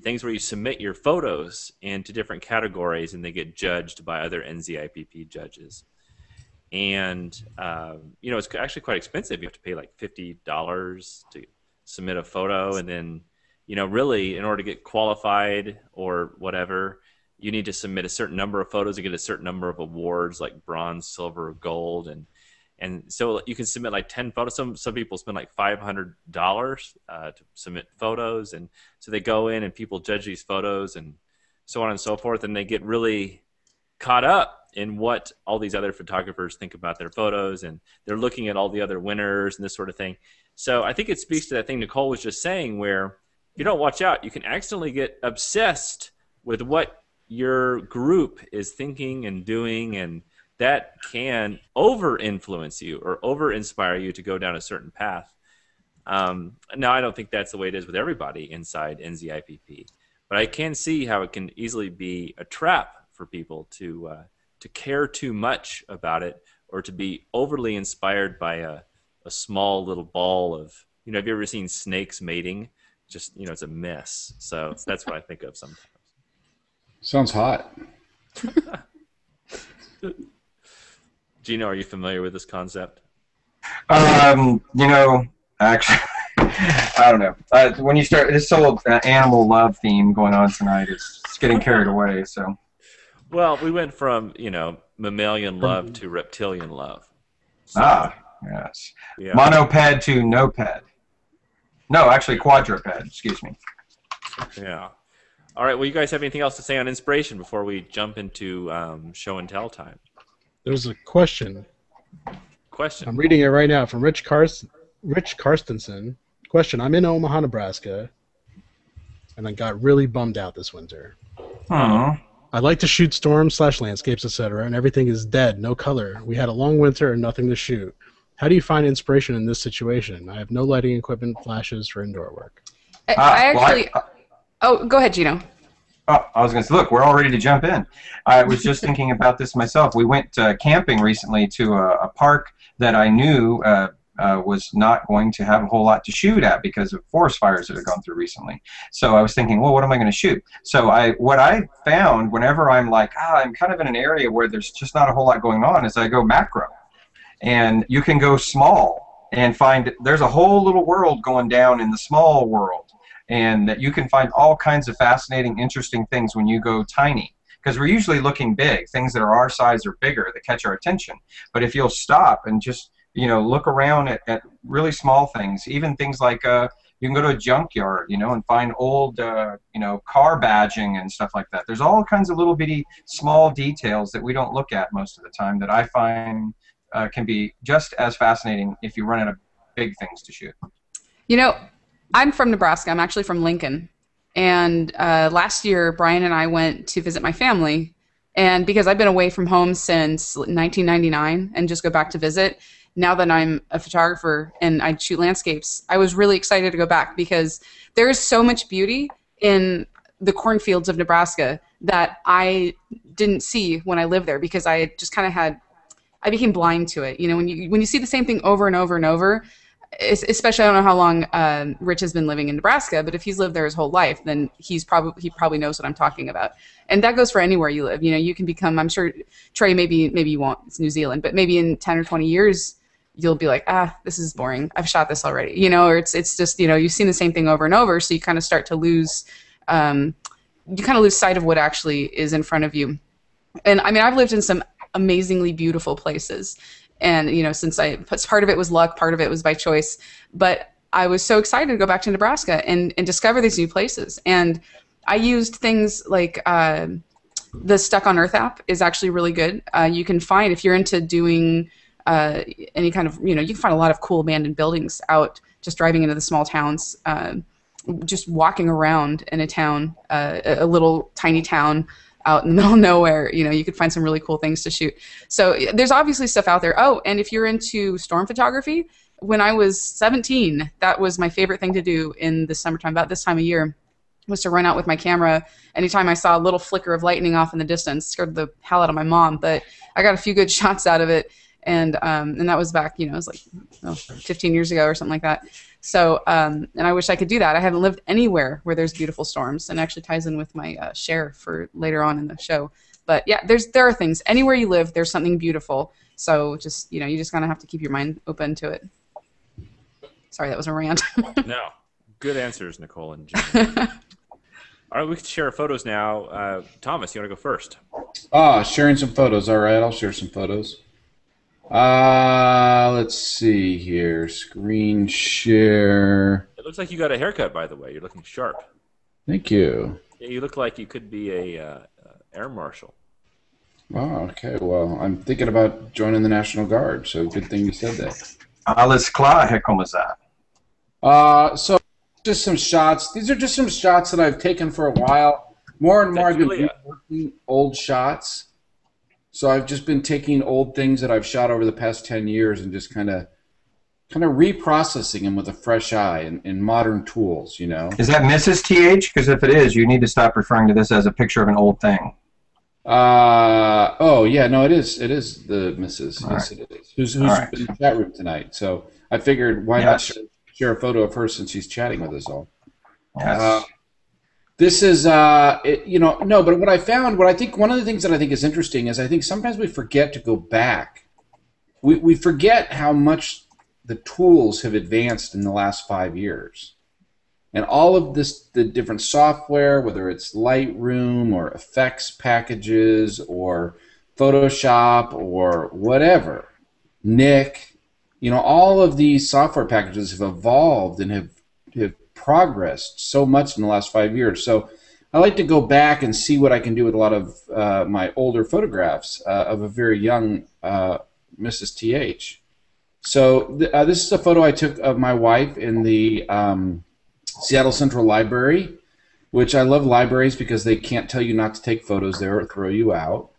things where you submit your photos into different categories, and they get judged by other NZIPP judges. And you know, it's actually quite expensive. You have to pay like $50 to submit a photo, and then, you know, really in order to get qualified or whatever, you need to submit a certain number of photos and get a certain number of awards, like bronze, silver, gold, and so you can submit like 10 photos. Some people spend like $500 to submit photos, and so they go in and people judge these photos, and so on and so forth, and they get really caught up in what all these other photographers think about their photos, and they're looking at all the other winners and this sort of thing. So I think it speaks to that thing Nicole was just saying, where if you don't watch out, you can accidentally get obsessed with what your group is thinking and doing, and that can over-influence you or over-inspire you to go down a certain path. Now, I don't think that's the way it is with everybody inside NZIPP, but I can see how it can easily be a trap for people to care too much about it, or to be overly inspired by a small little ball of, you know, have you ever seen snakes mating? Just, you know, it's a mess. So that's what I think of sometimes. Sounds hot. Gino, are you familiar with this concept? You know, actually, I don't know. When you start, this whole animal love theme going on tonight, it's getting carried away, so. Well, we went from, you know, mammalian love to reptilian love. So, yes. Yeah. Monoped to noped. No, actually quadruped, excuse me. Yeah. All right, well, you guys have anything else to say on inspiration before we jump into show and tell time? There's a question. I'm reading it right now from Rich Karstensen. Question, I'm in Omaha, Nebraska, and I got really bummed out this winter. Aww. I like to shoot storms / landscapes, etc., and everything is dead, no color. We had a long winter and nothing to shoot. How do you find inspiration in this situation? I have no lighting equipment, flashes for indoor work. Oh, go ahead, Gino. Oh, I was going to say, look, we're all ready to jump in. I was just thinking about this myself. We went camping recently to a park that I knew was not going to have a whole lot to shoot at because of forest fires that have gone through recently. So I was thinking, well, what am I going to shoot? So what I found whenever I'm like, I'm kind of in an area where there's just not a whole lot going on, is I go macro. And you can go small and find there's a whole little world going down in the small world, and that you can find all kinds of fascinating, interesting things when you go tiny. Because we're usually looking big, things that are our size or bigger that catch our attention. But if you'll stop and just, you know, look around at really small things, even things like you can go to a junkyard, you know, and find old, you know, car badging and stuff like that. There's all kinds of little bitty small details that we don't look at most of the time that I find can be just as fascinating if you run out of big things to shoot. You know, I'm from Nebraska. I'm actually from Lincoln. And last year, Brian and I went to visit my family. And because I've been away from home since 1999 and just go back to visit, now that I'm a photographer and I shoot landscapes, I was really excited to go back because there is so much beauty in the cornfields of Nebraska that I didn't see when I lived there because I just kind of had, I became blind to it. You know, when you see the same thing over and over and over, especially I don't know how long Rich has been living in Nebraska, but if he's lived there his whole life, then he probably knows what I'm talking about. And that goes for anywhere you live. You know, you can become, I'm sure, Trey, maybe you won't, it's New Zealand, but maybe in 10 or 20 years, you'll be like, ah, this is boring. I've shot this already. You know, or it's just, you know, you've seen the same thing over and over, so you kind of start to lose, you kind of lose sight of what actually is in front of you. And I mean, I've lived in some amazingly beautiful places. And, you know, since part of it was luck, part of it was by choice, but I was so excited to go back to Nebraska and discover these new places. And I used things like the Stuck on Earth app is actually really good. You can find, if you're into doing any kind of, you know, you can find a lot of cool abandoned buildings out just driving into the small towns, just walking around in a town, a little tiny town, out in the middle of nowhere, you know, you could find some really cool things to shoot. So there's obviously stuff out there. Oh, and if you're into storm photography, when I was 17, that was my favorite thing to do in the summertime, about this time of year, was to run out with my camera. Anytime I saw a little flicker of lightning off in the distance, scared the hell out of my mom, but I got a few good shots out of it. And that was back, you know, it was like 15 years ago or something like that. So, and I wish I could do that. I haven't lived anywhere where there's beautiful storms, and actually ties in with my share for later on in the show. But yeah, there are things. Anywhere you live, there's something beautiful. So just, you know, you just kind of have to keep your mind open to it. Sorry, that was a rant. No, good answers, Nicole and Jim. All right, we can share our photos now. Thomas, you want to go first? Sharing some photos. All right, I'll share some photos. Let's see here. Screen share. It looks like you got a haircut, by the way. You're looking sharp. Thank you. You look like you could be a air marshal. Oh, okay. Well, I'm thinking about joining the National Guard, so good thing you said that. Alles klar, Herr Kommissar. So just some shots. These are just some shots that I've taken for a while. More and more I've been working old shots. So I've just been taking old things that I've shot over the past 10 years and just kind of reprocessing them with a fresh eye and modern tools, you know. Is that Mrs. TH? Because if it is, you need to stop referring to this as a picture of an old thing. Oh, yeah, no, it is. It is the Mrs. All yes, right. It is. Who's right. In the chat room tonight? So I figured why not share a photo of her since she's chatting with us all. Yes. This is, you know, no, but what I found, what I think, one of the things that I think is interesting is I think sometimes we forget to go back. We forget how much the tools have advanced in the last 5 years. And all of this, the different software, whether it's Lightroom or effects packages or Photoshop or whatever, Nick, you know, all of these software packages have evolved and have progressed so much in the last 5 years. So I like to go back and see what I can do with a lot of my older photographs of a very young Mrs. TH. So this is a photo I took of my wife in the Seattle Central Library, which I love libraries because they can't tell you not to take photos there or throw you out.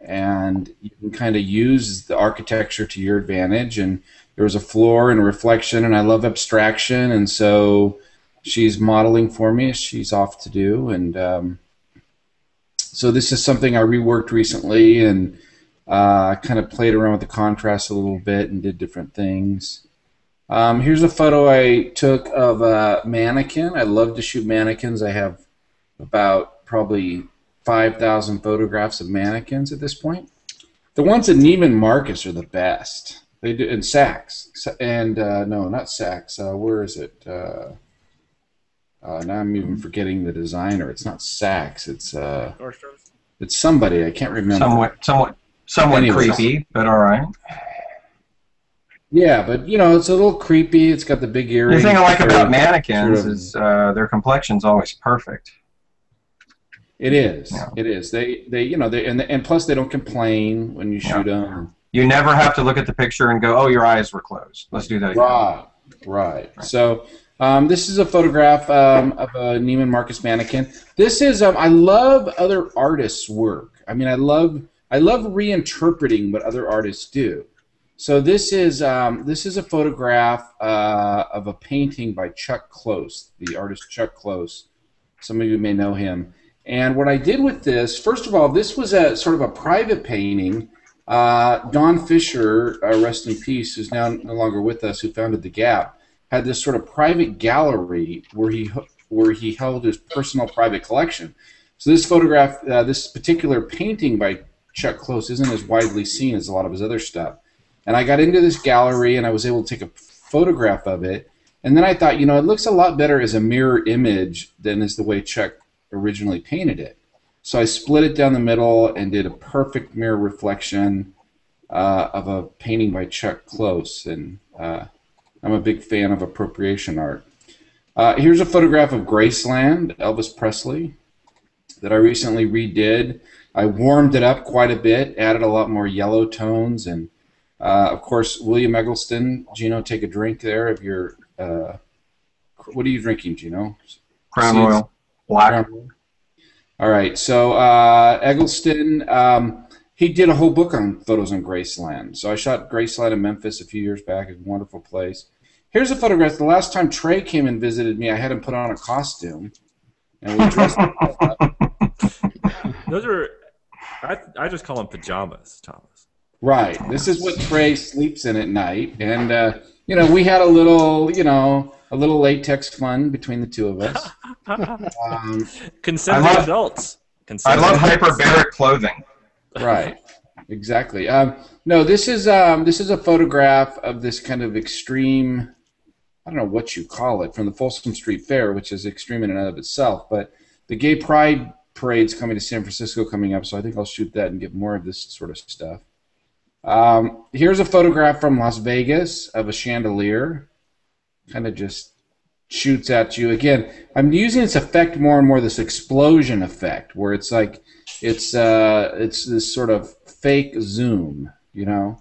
And you can kind of use the architecture to your advantage. And there was a floor and a reflection, and I love abstraction, and so she's modeling for me as she's off to do. And so this is something I reworked recently, and I kind of played around with the contrast a little bit and did different things. Here's a photo I took of a mannequin. I love to shoot mannequins. I have about probably 5,000 photographs of mannequins at this point. The ones at Neiman Marcus are the best. They do in Saks, and no, not Saks. Where is it? Now I'm even forgetting the designer. It's not Saks. It's somebody I can't remember. Somewhat anyway, creepy, but all right. Yeah, but you know, it's a little creepy. It's got the big earrings. The thing I like about mannequins is their complexion's always perfect. It is. Yeah. It is. They you know and plus they don't complain when you shoot them. You never have to look at the picture and go, oh, your eyes were closed. Let's do that again. Right. So This is a photograph of a Neiman Marcus mannequin. This is I love other artists' work. I mean, I love reinterpreting what other artists do. So this is a photograph of a painting by Chuck Close, the artist Chuck Close. Some of you may know him. And what I did with this, first of all, this was a sort of a private painting. Don Fisher, rest in peace, who's now no longer with us, who founded The Gap, had this sort of private gallery where he held his personal private collection. So this photograph, this particular painting by Chuck Close isn't as widely seen as a lot of his other stuff. And I got into this gallery and I was able to take a photograph of it. And then I thought, you know, it looks a lot better as a mirror image than is the way Chuck originally painted it. So I split it down the middle and did a perfect mirror reflection of a painting by Chuck Close. And I'm a big fan of appropriation art. Here's a photograph of Graceland, Elvis Presley, that I recently redid. I warmed it up quite a bit, added a lot more yellow tones, and of course, William Eggleston. Gino, take a drink there of your. What are you drinking, Gino? Crown Royal, black. All right, so Eggleston, he did a whole book on photos on Graceland. So I shot Graceland in Memphis a few years back. It's a wonderful place. Here's a photograph. The last time Trey came and visited me, I had him put on a costume, and we dressed up. Those are, I just call them pajamas, Thomas. Right. This is what Trey sleeps in at night, and you know, we had a little, you know, a little latex fun between the two of us. Consenting adults. I love hyperbaric clothing. Right, exactly. No, this is a photograph of this kind of extreme. I don't know what you call it, from the Folsom Street Fair, which is extreme in and of itself. But the Gay Pride Parade's coming to San Francisco coming up, so I think I'll shoot that and get more of this sort of stuff. Here's a photograph from Las Vegas of a chandelier. Kind of just shoots at you. Again, I'm using this effect more and more, this explosion effect, where it's like it's this sort of fake zoom, you know.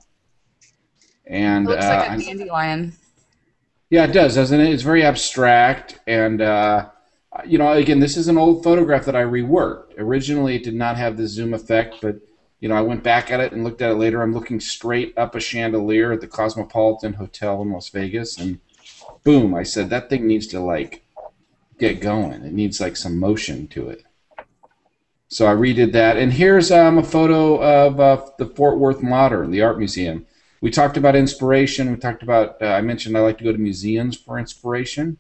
And it looks like a dandelion. Yeah, it does, doesn't it? It's very abstract, and you know, again, this is an old photograph that I reworked. Originally, it did not have the zoom effect, but you know, I went back at it and looked at it later. I'm looking straight up a chandelier at the Cosmopolitan Hotel in Las Vegas, and boom, I said, that thing needs to, like, get going. It needs, like, some motion to it. So I redid that. And here's a photo of the Fort Worth Modern, the art museum. We talked about inspiration. We talked about, I mentioned I like to go to museums for inspiration.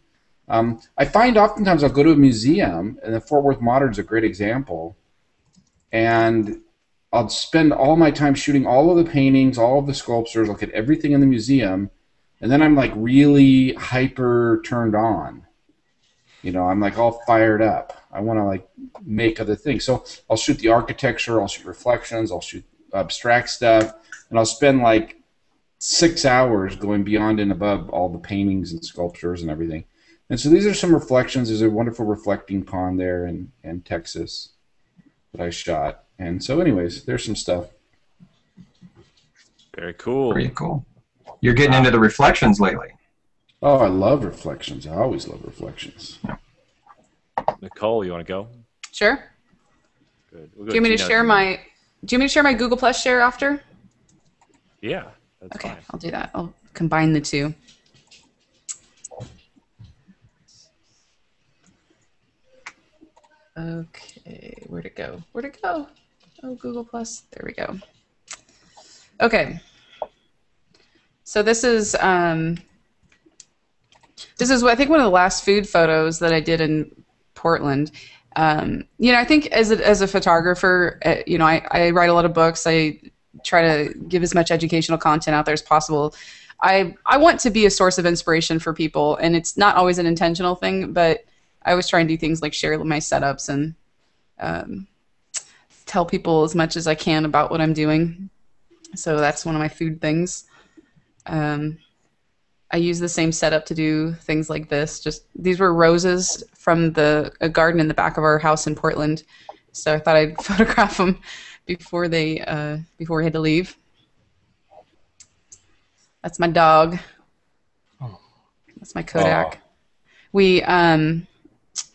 I find oftentimes I'll go to a museum, and the Fort Worth Modern's a great example, and I'll spend all my time shooting all of the paintings, all of the sculptures, look at everything in the museum, and then I'm like really hyper turned on. You know, I'm like all fired up. I want to like make other things. So I'll shoot the architecture, I'll shoot reflections, I'll shoot abstract stuff, and I'll spend like 6 hours going beyond and above all the paintings and sculptures and everything. And so these are some reflections. There's a wonderful reflecting pond there in Texas that I shot. And so anyways, there's some stuff. Very cool. Very cool. You're getting into the reflections lately. Oh, I love reflections. I always love reflections. Yeah. Nicole, you want to go? Sure. Good. We'll go. Do you want me to share my Google Plus share after? Yeah. That's okay, fine. I'll do that. I'll combine the two. Okay, where'd it go? Where'd it go? Oh, Google Plus. There we go. Okay. So this is I think one of the last food photos that I did in Portland. You know, I think as a photographer, you know, I write a lot of books. I try to give as much educational content out there as possible. I want to be a source of inspiration for people, and it's not always an intentional thing, but I always try and do things like share my setups and tell people as much as I can about what I'm doing. So that's one of my food things. I use the same setup to do things like this. Just these were roses from a garden in the back of our house in Portland. So I thought I'd photograph them before they before we had to leave. That's my dog. That's my Kodak. we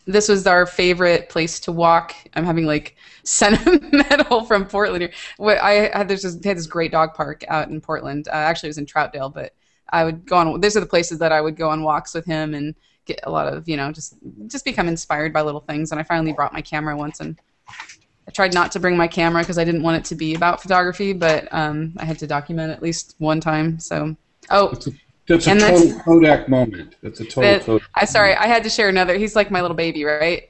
this was our favorite place to walk. I'm having like sentimental from Portland. I had this great dog park out in Portland. Actually, it was in Troutdale, but I would go on. These are the places that I would go on walks with him and get a lot of, you know, just become inspired by little things. And I finally brought my camera once, and I tried not to bring my camera because I didn't want it to be about photography, but I had to document at least one time. So, oh. That's a total Kodak moment. That's a total Kodak. I'm sorry, I had to share another. He's like my little baby, right?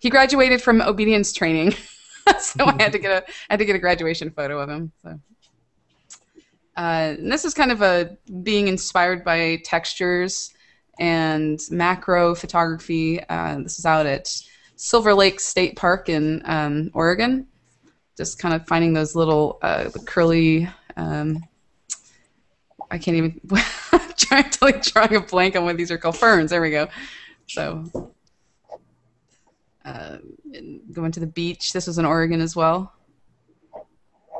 He graduated from obedience training, so I had to get a graduation photo of him. So, and this is kind of a being inspired by textures and macro photography. This is out at Silver Lake State Park in Oregon. Just kind of finding those little curly. I can't even. I'm trying to like draw a blank on what these are called. Ferns. There we go. So going to the beach. This was in Oregon as well.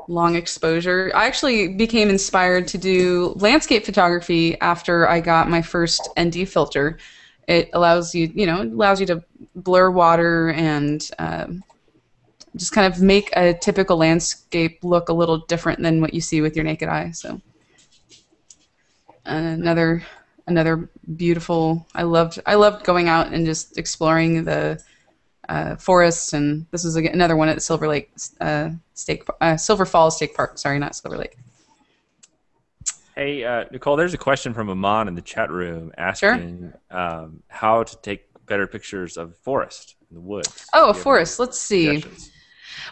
Long exposure. I actually became inspired to do landscape photography after I got my first ND filter. It allows you, allows you to blur water and just kind of make a typical landscape look a little different than what you see with your naked eye. So. Another beautiful. I loved going out and just exploring the forests. And this is another one at Silver Lake Silver Falls State Park. Sorry, not Silver Lake. Hey, Nicole. There's a question from Aman in the chat room asking how to take better pictures of forest and the woods. Oh, a forest. Let's see.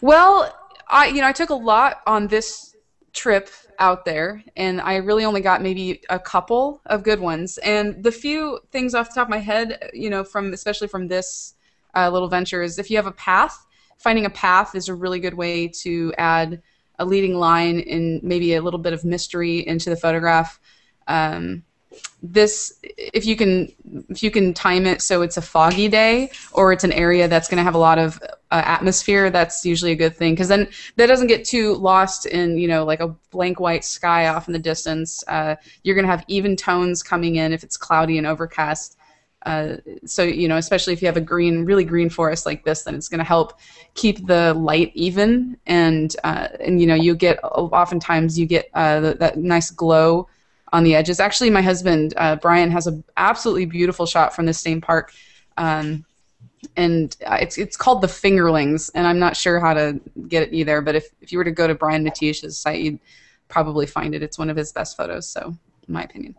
Well, I took a lot on this trip out there, and I really only got maybe a couple of good ones. And the few things off the top of my head, especially from this little venture, is if you have a path, finding a path is a really good way to add a leading line and maybe a little bit of mystery into the photograph. If you can time it so it's a foggy day or it's an area that's going to have a lot of atmosphere, that's usually a good thing, because then that doesn't get too lost in like a blank white sky off in the distance. You're going to have even tones coming in if it's cloudy and overcast. So especially if you have a really green forest like this, then it's going to help keep the light even, and you get oftentimes you get that nice glow on the edges. Actually, my husband Brian has an absolutely beautiful shot from this same park, and it's called the Fingerlings, and I'm not sure how to get it either. But if you were to go to Brian Matiash's site, you'd probably find it. It's one of his best photos, so in my opinion.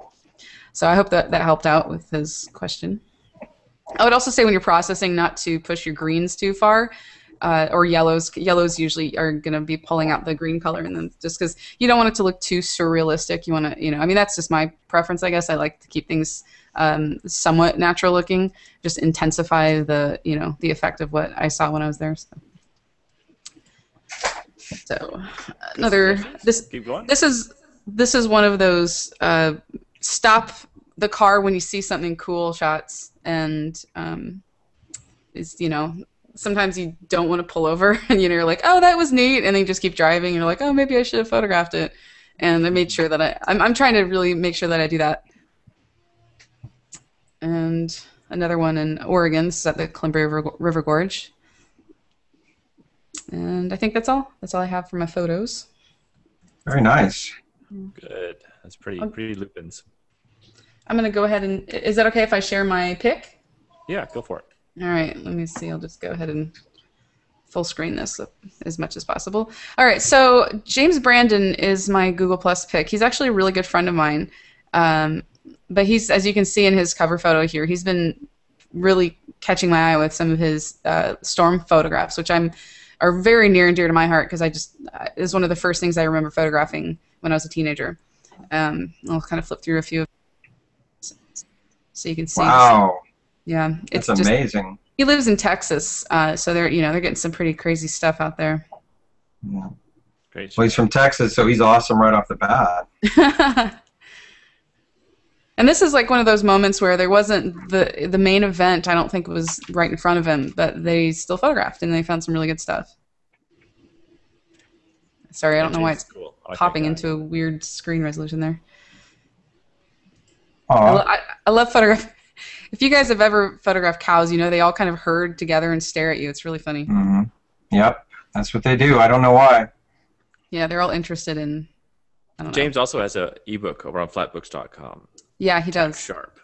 So I hope that helped out with his question. I would also say when you're processing, not to push your greens too far. Or yellows. Yellows usually are going to be pulling out the green color, and then just because you don't want it to look too surrealistic, you want to, I mean, that's just my preference, I guess. I like to keep things somewhat natural looking, just intensify the, the effect of what I saw when I was there. So another. This is one of those stop the car when you see something cool shots, and is Sometimes you don't want to pull over, and you're like, oh, that was neat, and then you just keep driving, and you're like, oh, maybe I should have photographed it. And I made sure that I'm trying to really make sure that I do that. And another one in Oregon. This is at the Columbia River Gorge. And I think that's all. That's all I have for my photos. Very nice. Good. That's pretty Lupin's. I'm going to go ahead and – is that okay if I share my pic? Yeah, go for it. All right, let me see. I'll just go ahead and full screen this up as much as possible. All right, so James Brandon is my Google Plus pick. He's actually a really good friend of mine, but he's, as you can see in his cover photo here, he's been really catching my eye with some of his storm photographs, which are very near and dear to my heart, because it was one of the first things I remember photographing when I was a teenager. I'll kind of flip through a few of them so you can see. Wow. Yeah, it's just amazing. He lives in Texas, so they're getting some pretty crazy stuff out there. Yeah. Great. Well, he's from Texas, so he's awesome right off the bat. And this is like one of those moments where there wasn't the main event. I don't think it was right in front of him, but they still photographed and they found some really good stuff. Sorry, I don't know why it's cool. Popping into a weird screen resolution there. I love photography. If you guys have ever photographed cows, you know they all kind of herd together and stare at you. It's really funny. Mm-hmm. Yep, that's what they do. I don't know why. Yeah, they're all interested in. I don't know. James also has an ebook over on flatbooks.com. Yeah, he does. Tack Sharp.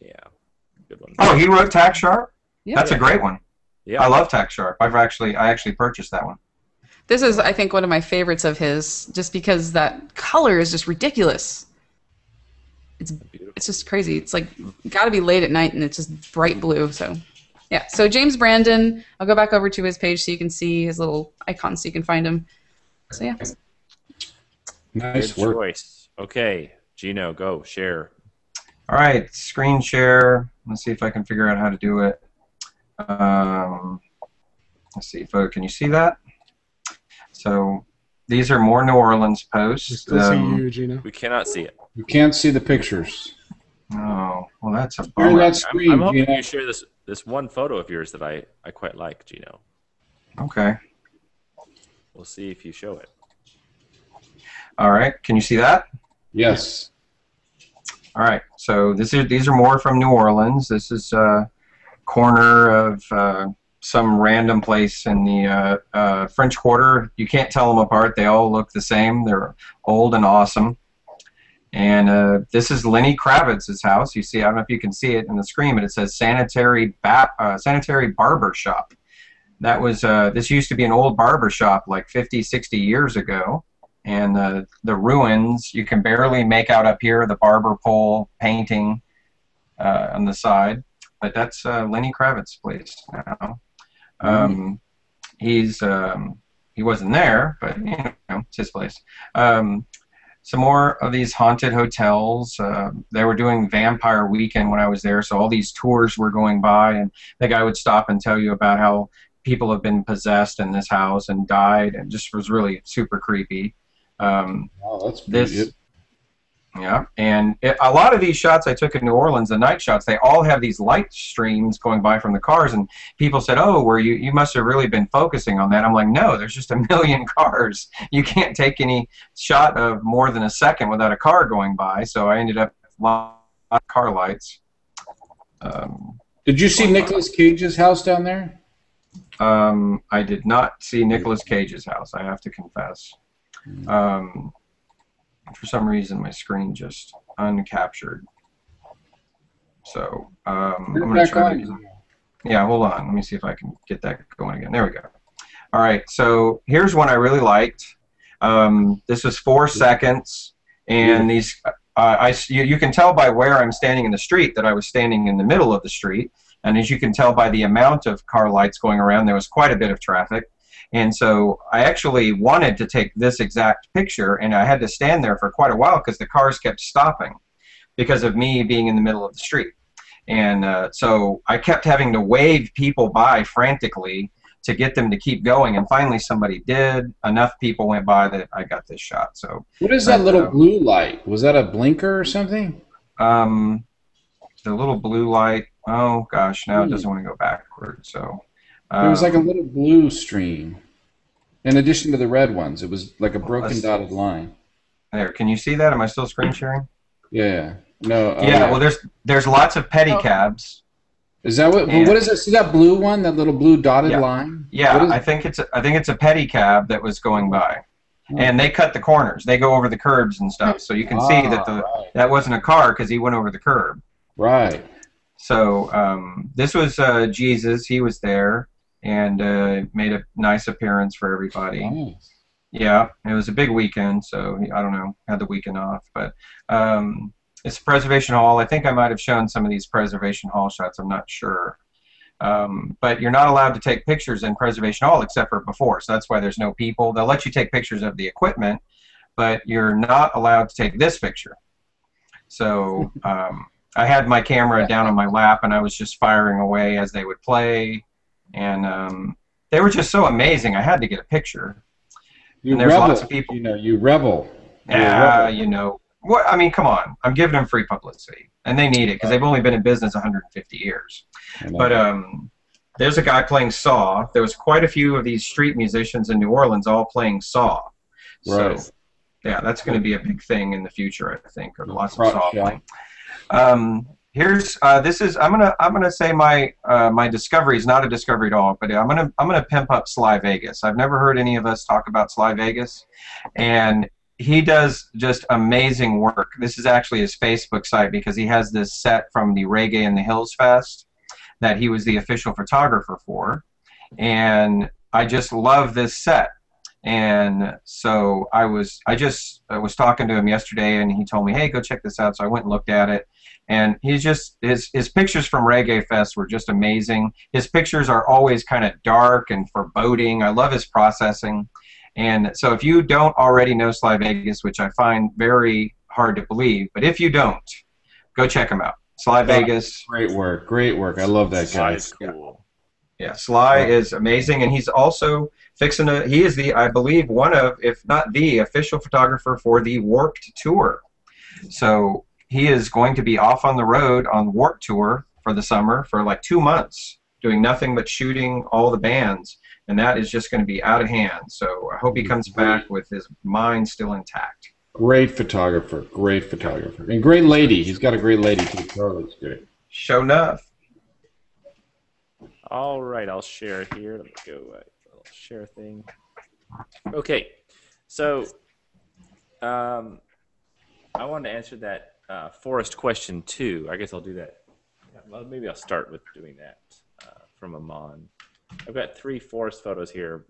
Yeah, good one. Oh, he wrote Tack Sharp. Yeah, that's a great one. Yeah, I love Tack Sharp. I actually purchased that one. This is, I think, one of my favorites of his, just because that color is just ridiculous. It's just crazy. It's like got to be late at night, and it's just bright blue. So, yeah. So James Brandon, I'll go back over to his page so you can see his little icon, so you can find him. So yeah. Nice Good work. Choice. Okay, Gino, go share. All right, screen share. Let's see if I can figure out how to do it. Let's see, folks. Can you see that? So these are more New Orleans posts. We still see you, Gino. We cannot see it. You can't see the pictures. Oh, well, that's a bummer. That screen, I'm hoping you share this one photo of yours that I quite like, Gino. Okay. We'll see if you show it. All right. Can you see that? Yes. All right. So these are more from New Orleans. This is a corner of some random place in the French Quarter. You can't tell them apart. They all look the same. They're old and awesome. And this is Lenny Kravitz's house. You see, I don't know if you can see it in the screen, but it says sanitary barber shop. That was this used to be an old barber shop like 50, 60 years ago, and the ruins you can barely make out up here. The barber pole painting on the side, but that's Lenny Kravitz's place now. He wasn't there, but you know it's his place. Some more of these haunted hotels. They were doing Vampire Weekend when I was there, so all these tours were going by, and the guy would stop and tell you about how people have been possessed in this house and died, and just was really super creepy. Wow, that's this. Yeah, and a lot of these shots I took in New Orleans, the night shots, they all have these light streams going by from the cars, and people said, oh, were you must have really been focusing on that. I'm like, no, there's just a million cars. You can't take any shot of more than a second without a car going by, so I ended up with a lot of car lights. Did you see Nicolas Cage's house down there? I did not see Nicolas Cage's house, I have to confess. For some reason, my screen just uncaptured. So I'm going to try to... Yeah, hold on. Let me see if I can get that going again. There we go. All right, so here's one I really liked. This was 4 seconds, and these you can tell by where I'm standing in the street that I was standing in the middle of the street, and as you can tell by the amount of car lights going around, there was quite a bit of traffic. And so I actually wanted to take this exact picture, and I had to stand there for quite a while because the cars kept stopping because of me being in the middle of the street. And so I kept having to wave people by frantically to get them to keep going, and finally somebody did. Enough people went by that I got this shot. So what is that little blue light? Was that a blinker or something? The little blue light, oh gosh, now it doesn't want to go backward, so... It was like a little blue stream. In addition to the red ones, it was like a broken dotted line. There, can you see that? Am I still screen sharing? Yeah. No. Yeah. Well, there's lots of pedicabs. Is that what? Well, what is it? See that blue one? That little blue dotted line? Yeah. I think it's a pedicab that was going by, and they cut the corners. They go over the curbs and stuff, so you can see that that wasn't a car because he went over the curb. Right. So this was Jesus. He was there. And made a nice appearance for everybody. Nice. Yeah, it was a big weekend, so I don't know, had the weekend off. But it's Preservation Hall. I think I might have shown some of these Preservation Hall shots. I'm not sure. But you're not allowed to take pictures in Preservation Hall except for before, so that's why there's no people. They'll let you take pictures of the equipment, but you're not allowed to take this picture. So I had my camera down on my lap, and I was just firing away as they would play. And they were just so amazing. I had to get a picture. You rebel. Lots of people. You know, you rebel. Yeah, you know. What? I mean, come on. I'm giving them free publicity, and they need it because they've only been in business 150 years. But there's a guy playing saw. There was quite a few of these street musicians in New Orleans all playing saw. Right. So, yeah, that's going to be a big thing in the future, I think. Or lots of saw playing. Here's this is I'm gonna say my my discovery is not a discovery at all, but I'm gonna pimp up Sly Vegas. I've never heard any of us talk about Sly Vegas, and he does just amazing work. This is actually his Facebook site because he has this set from the Reggae in the Hills Fest that he was the official photographer for, and I just love this set. And so I was talking to him yesterday, and he told me, hey, go check this out. So I went and looked at it. And he's just, his pictures from Reggae Fest were just amazing. His pictures are always kind of dark and foreboding. I love his processing. And so if you don't already know Sly Vegas, which I find very hard to believe, but if you don't, go check him out. Sly Vegas. Great work. Great work. I love that guy. Sly's cool. Yeah, Sly is amazing. And he's also fixing a, he is the, I believe, one of, if not the, official photographer for the Warped Tour. So he is going to be off on the road on Warped Tour for the summer for like 2 months, doing nothing but shooting all the bands, and that is just going to be out of hand. So I hope he comes back with his mind still intact. Great photographer, and great lady. He's got a great lady too. Charlotte's great. Show enough. All right, I'll share here. Let me go away. I'll share thing. Okay, so I wanted to answer that. Forest question too. I guess I'll do that. Yeah, well, maybe I'll start with doing that from Amon. I've got 3 forest photos here.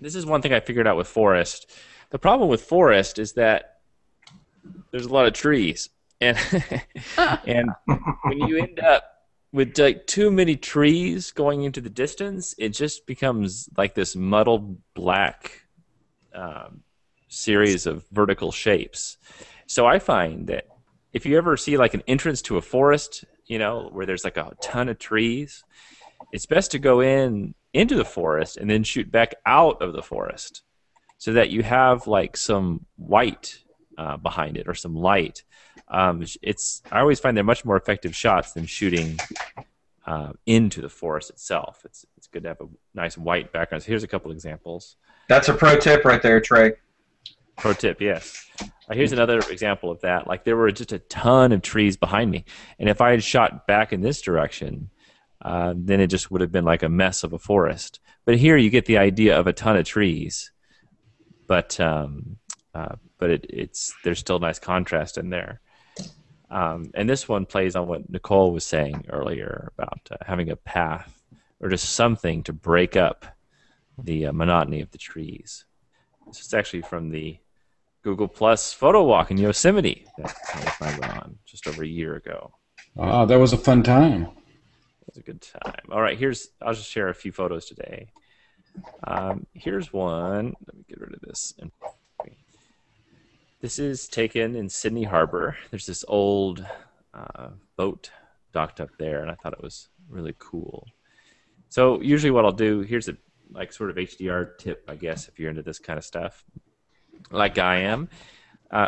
This is one thing I figured out with forest. The problem with forest is that there's a lot of trees, and and when you end up with like too many trees going into the distance, it just becomes like this muddled black series of vertical shapes. So I find that if you ever see like an entrance to a forest, you know, where there's like a ton of trees, it's best to go in into the forest and then shoot back out of the forest so that you have like some white behind it or some light. I always find they're much more effective shots than shooting into the forest itself. It's good to have a nice white background. So here's a couple examples. That's a pro tip right there, Trey. Pro tip, yes. Here's another example of that. Like there were just a ton of trees behind me, and if I had shot back in this direction, then it just would have been like a mess of a forest. But here you get the idea of a ton of trees, but there's still nice contrast in there. And this one plays on what Nicole was saying earlier about having a path or just something to break up the monotony of the trees. This is actually from the Google Plus photo walk in Yosemite that I went on just over a year ago. Oh, that was a fun time. It was a good time. All right, I'll just share a few photos today. Here's one. Let me get rid of this. This is taken in Sydney Harbor. There's this old boat docked up there, and I thought it was really cool. So usually what I'll do, here's a like sort of HDR tip, I guess, if you're into this kind of stuff, like I am.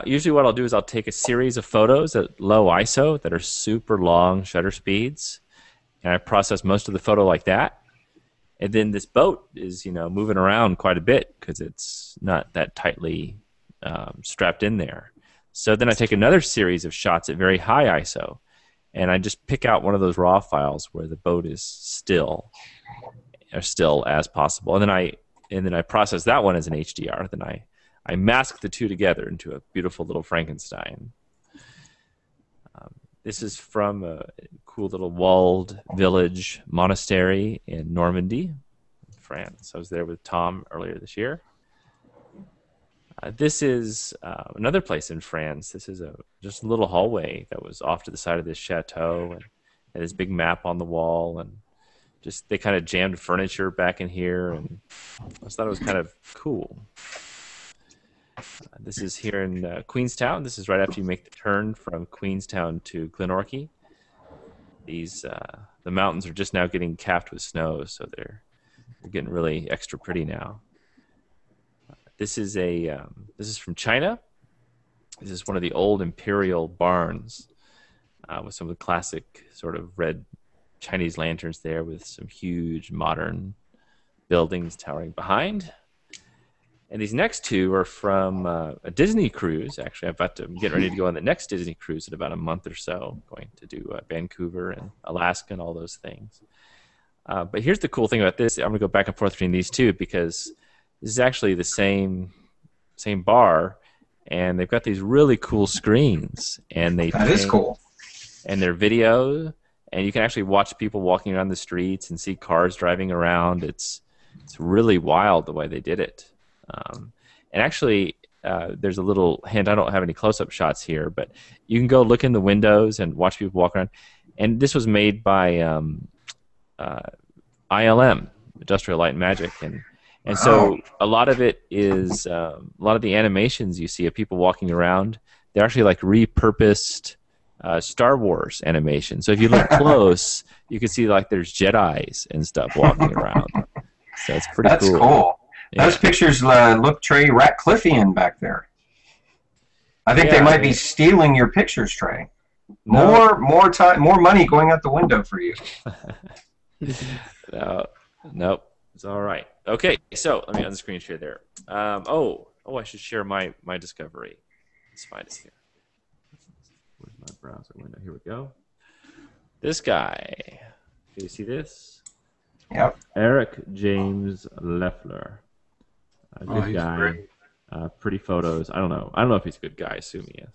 Usually what I'll do is I'll take a series of photos at low ISO that are super long shutter speeds, and I process most of the photo like that. And then this boat is, you know, moving around quite a bit because it's not that tightly strapped in there. So then I take another series of shots at very high ISO, and I just pick out one of those raw files where the boat is still as possible, and then I process that one as an HDR. Then I mask the two together into a beautiful little Frankenstein. This is from a cool little walled village monastery in Normandy, France. I was there with Tom earlier this year. This is another place in France. This is just a little hallway that was off to the side of this chateau, and this big map on the wall, and just they kind of jammed furniture back in here, and I just thought it was kind of cool. This is here in Queenstown. This is right after you make the turn from Queenstown to Glenorchy. The mountains are just now getting capped with snow, so they're getting really extra pretty now. This is from China. This is one of the old imperial barns with some of the classic sort of red Chinese lanterns there with some huge modern buildings towering behind. And these next two are from a Disney cruise. Actually, I'm about to get ready to go on the next Disney cruise in about a month or so. I'm going to do Vancouver and Alaska and all those things. But here's the cool thing about this. I'm going to go back and forth between these two because this is actually the same bar, and they've got these really cool screens. And they that is cool. And their video, and you can actually watch people walking around the streets and see cars driving around. It's really wild the way they did it. And actually, there's a little hint. I don't have any close-up shots here, but you can go look in the windows and watch people walk around. And this was made by ILM, Industrial Light and Magic, and so a lot of it is a lot of the animations you see of people walking around. They're actually like repurposed Star Wars animation. So if you look close, you can see like there's Jedis and stuff walking around. So it's pretty cool. That's cool. Yeah. Those pictures look Trey Ratcliffian back there. I think they might be stealing your pictures, Trey. No. More time, more money going out the window for you. Nope, it's all right. Okay, so let me unscreen share there. I should share my discovery. Let's find it here. Where's my browser window? Here we go. This guy. Do you see this? Yep. Eric James Leffler. A good guy. Pretty photos. I don't know if he's a good guy. I assume he is.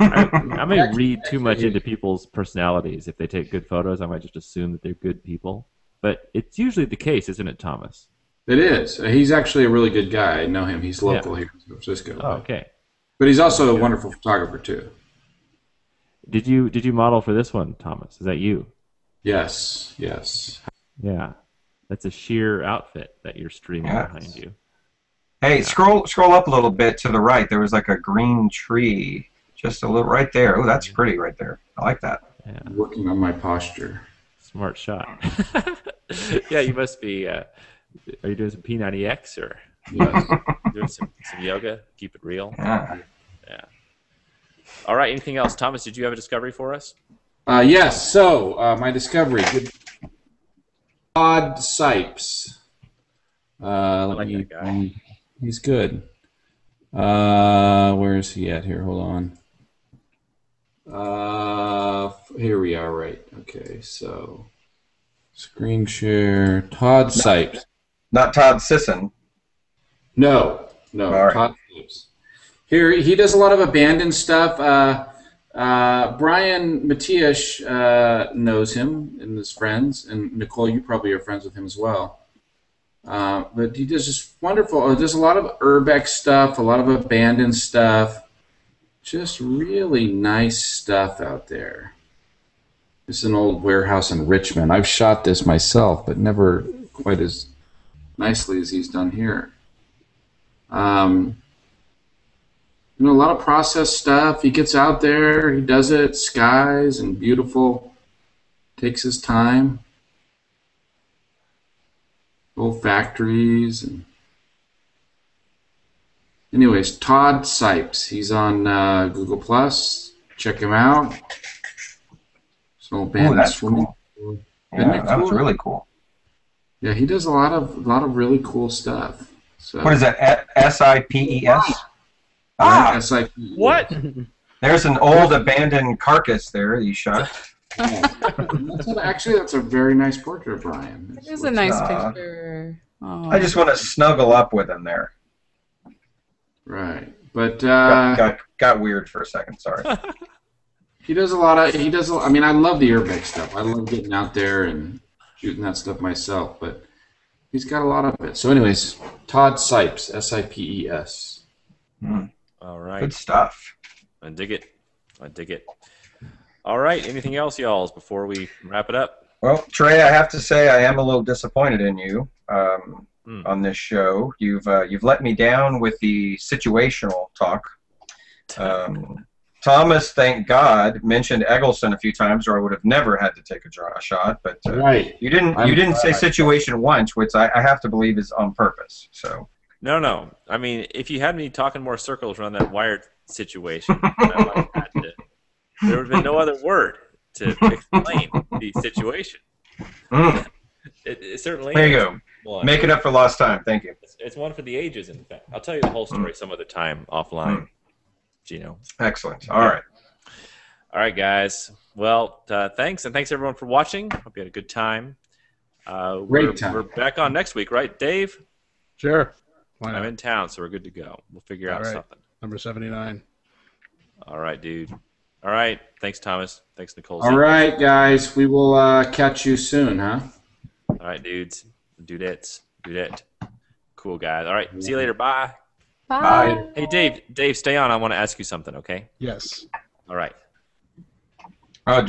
I may read too much into people's personalities. If they take good photos, I might just assume that they're good people. But it's usually the case, isn't it, Thomas? It is. He's actually a really good guy. I know him. He's local here in San Francisco. Oh, okay. But he's also a wonderful photographer too. Did you model for this one, Thomas? Is that you? Yes. Yes. Yeah. That's a sheer outfit that you're streaming behind you. Hey, scroll up a little bit to the right. There was like a green tree. Just a little right there. Oh, that's pretty right there. I like that. Yeah. Working on my posture. Smart shot. Yeah, you must be. Are you doing some P90X or doing some yoga? Keep it real. Yeah. All right. Anything else, Thomas? Did you have a discovery for us? Yes. So my discovery. Todd Sipes. I like that guy. He's good. Where is he at here? Hold on. Here we are, right. Okay, so screen share. Todd Sipes. Not Todd Sisson. No. Right. Todd Sipes. Here, he does a lot of abandoned stuff. Brian Matiash knows him and his friends. And Nicole, you probably are friends with him as well. But he does just wonderful. There's a lot of urbex stuff, a lot of abandoned stuff. Just really nice stuff out there. This is an old warehouse in Richmond. I've shot this myself, but never quite as nicely as he's done here. You know, a lot of processed stuff. He gets out there, he does it, skies and beautiful, takes his time. Old factories. And anyways, Todd Sipes. He's on Google Plus. Check him out. So that's cool. Yeah, that was really cool. Yeah, he does a lot of really cool stuff. So what is that? SIPES. SIPES. What? There's an old abandoned carcass there. You shot. Actually, that's a very nice portrait of Brian. It is a nice picture. Aww. I just want to snuggle up with him there. Right, but got weird for a second. Sorry. He does a lot of. He does. I mean, I love the urbex stuff. I love getting out there and shooting that stuff myself. But he's got a lot of it. So, anyways, Todd Sipes, SIPES. All right. Good stuff. I dig it. All right, anything else, y'all, before we wrap it up? Well, Trey, I have to say I am a little disappointed in you on this show. You've let me down with the situational talk. Thomas, thank God, mentioned Eggleston a few times, or I would have never had to take a shot. But you didn't say situation once, which I have to believe is on purpose. So no. I mean, if you had me talking more circles around that Wired situation, I might have had to. There would have been no other word to explain the situation. It certainly. There you go. one. Making up for lost time. Thank you. It's one for the ages, in fact. I'll tell you the whole story some other time offline, Gino. Excellent. All right. All right, guys. Well, thanks, and thanks, everyone, for watching. Hope you had a good time. We're back on next week, right, Dave? Sure. I'm in town, so we're good to go. We'll figure out something. Number 79. All right, dude. All right. Thanks, Thomas. Thanks, Nicole. All right, guys. We will catch you soon, huh? All right, dudes. Dudettes. Dudette. Cool, guys. All right. See you later. Bye. Bye. Bye. Hey, Dave. Dave, stay on. I want to ask you something, okay? Yes. All right.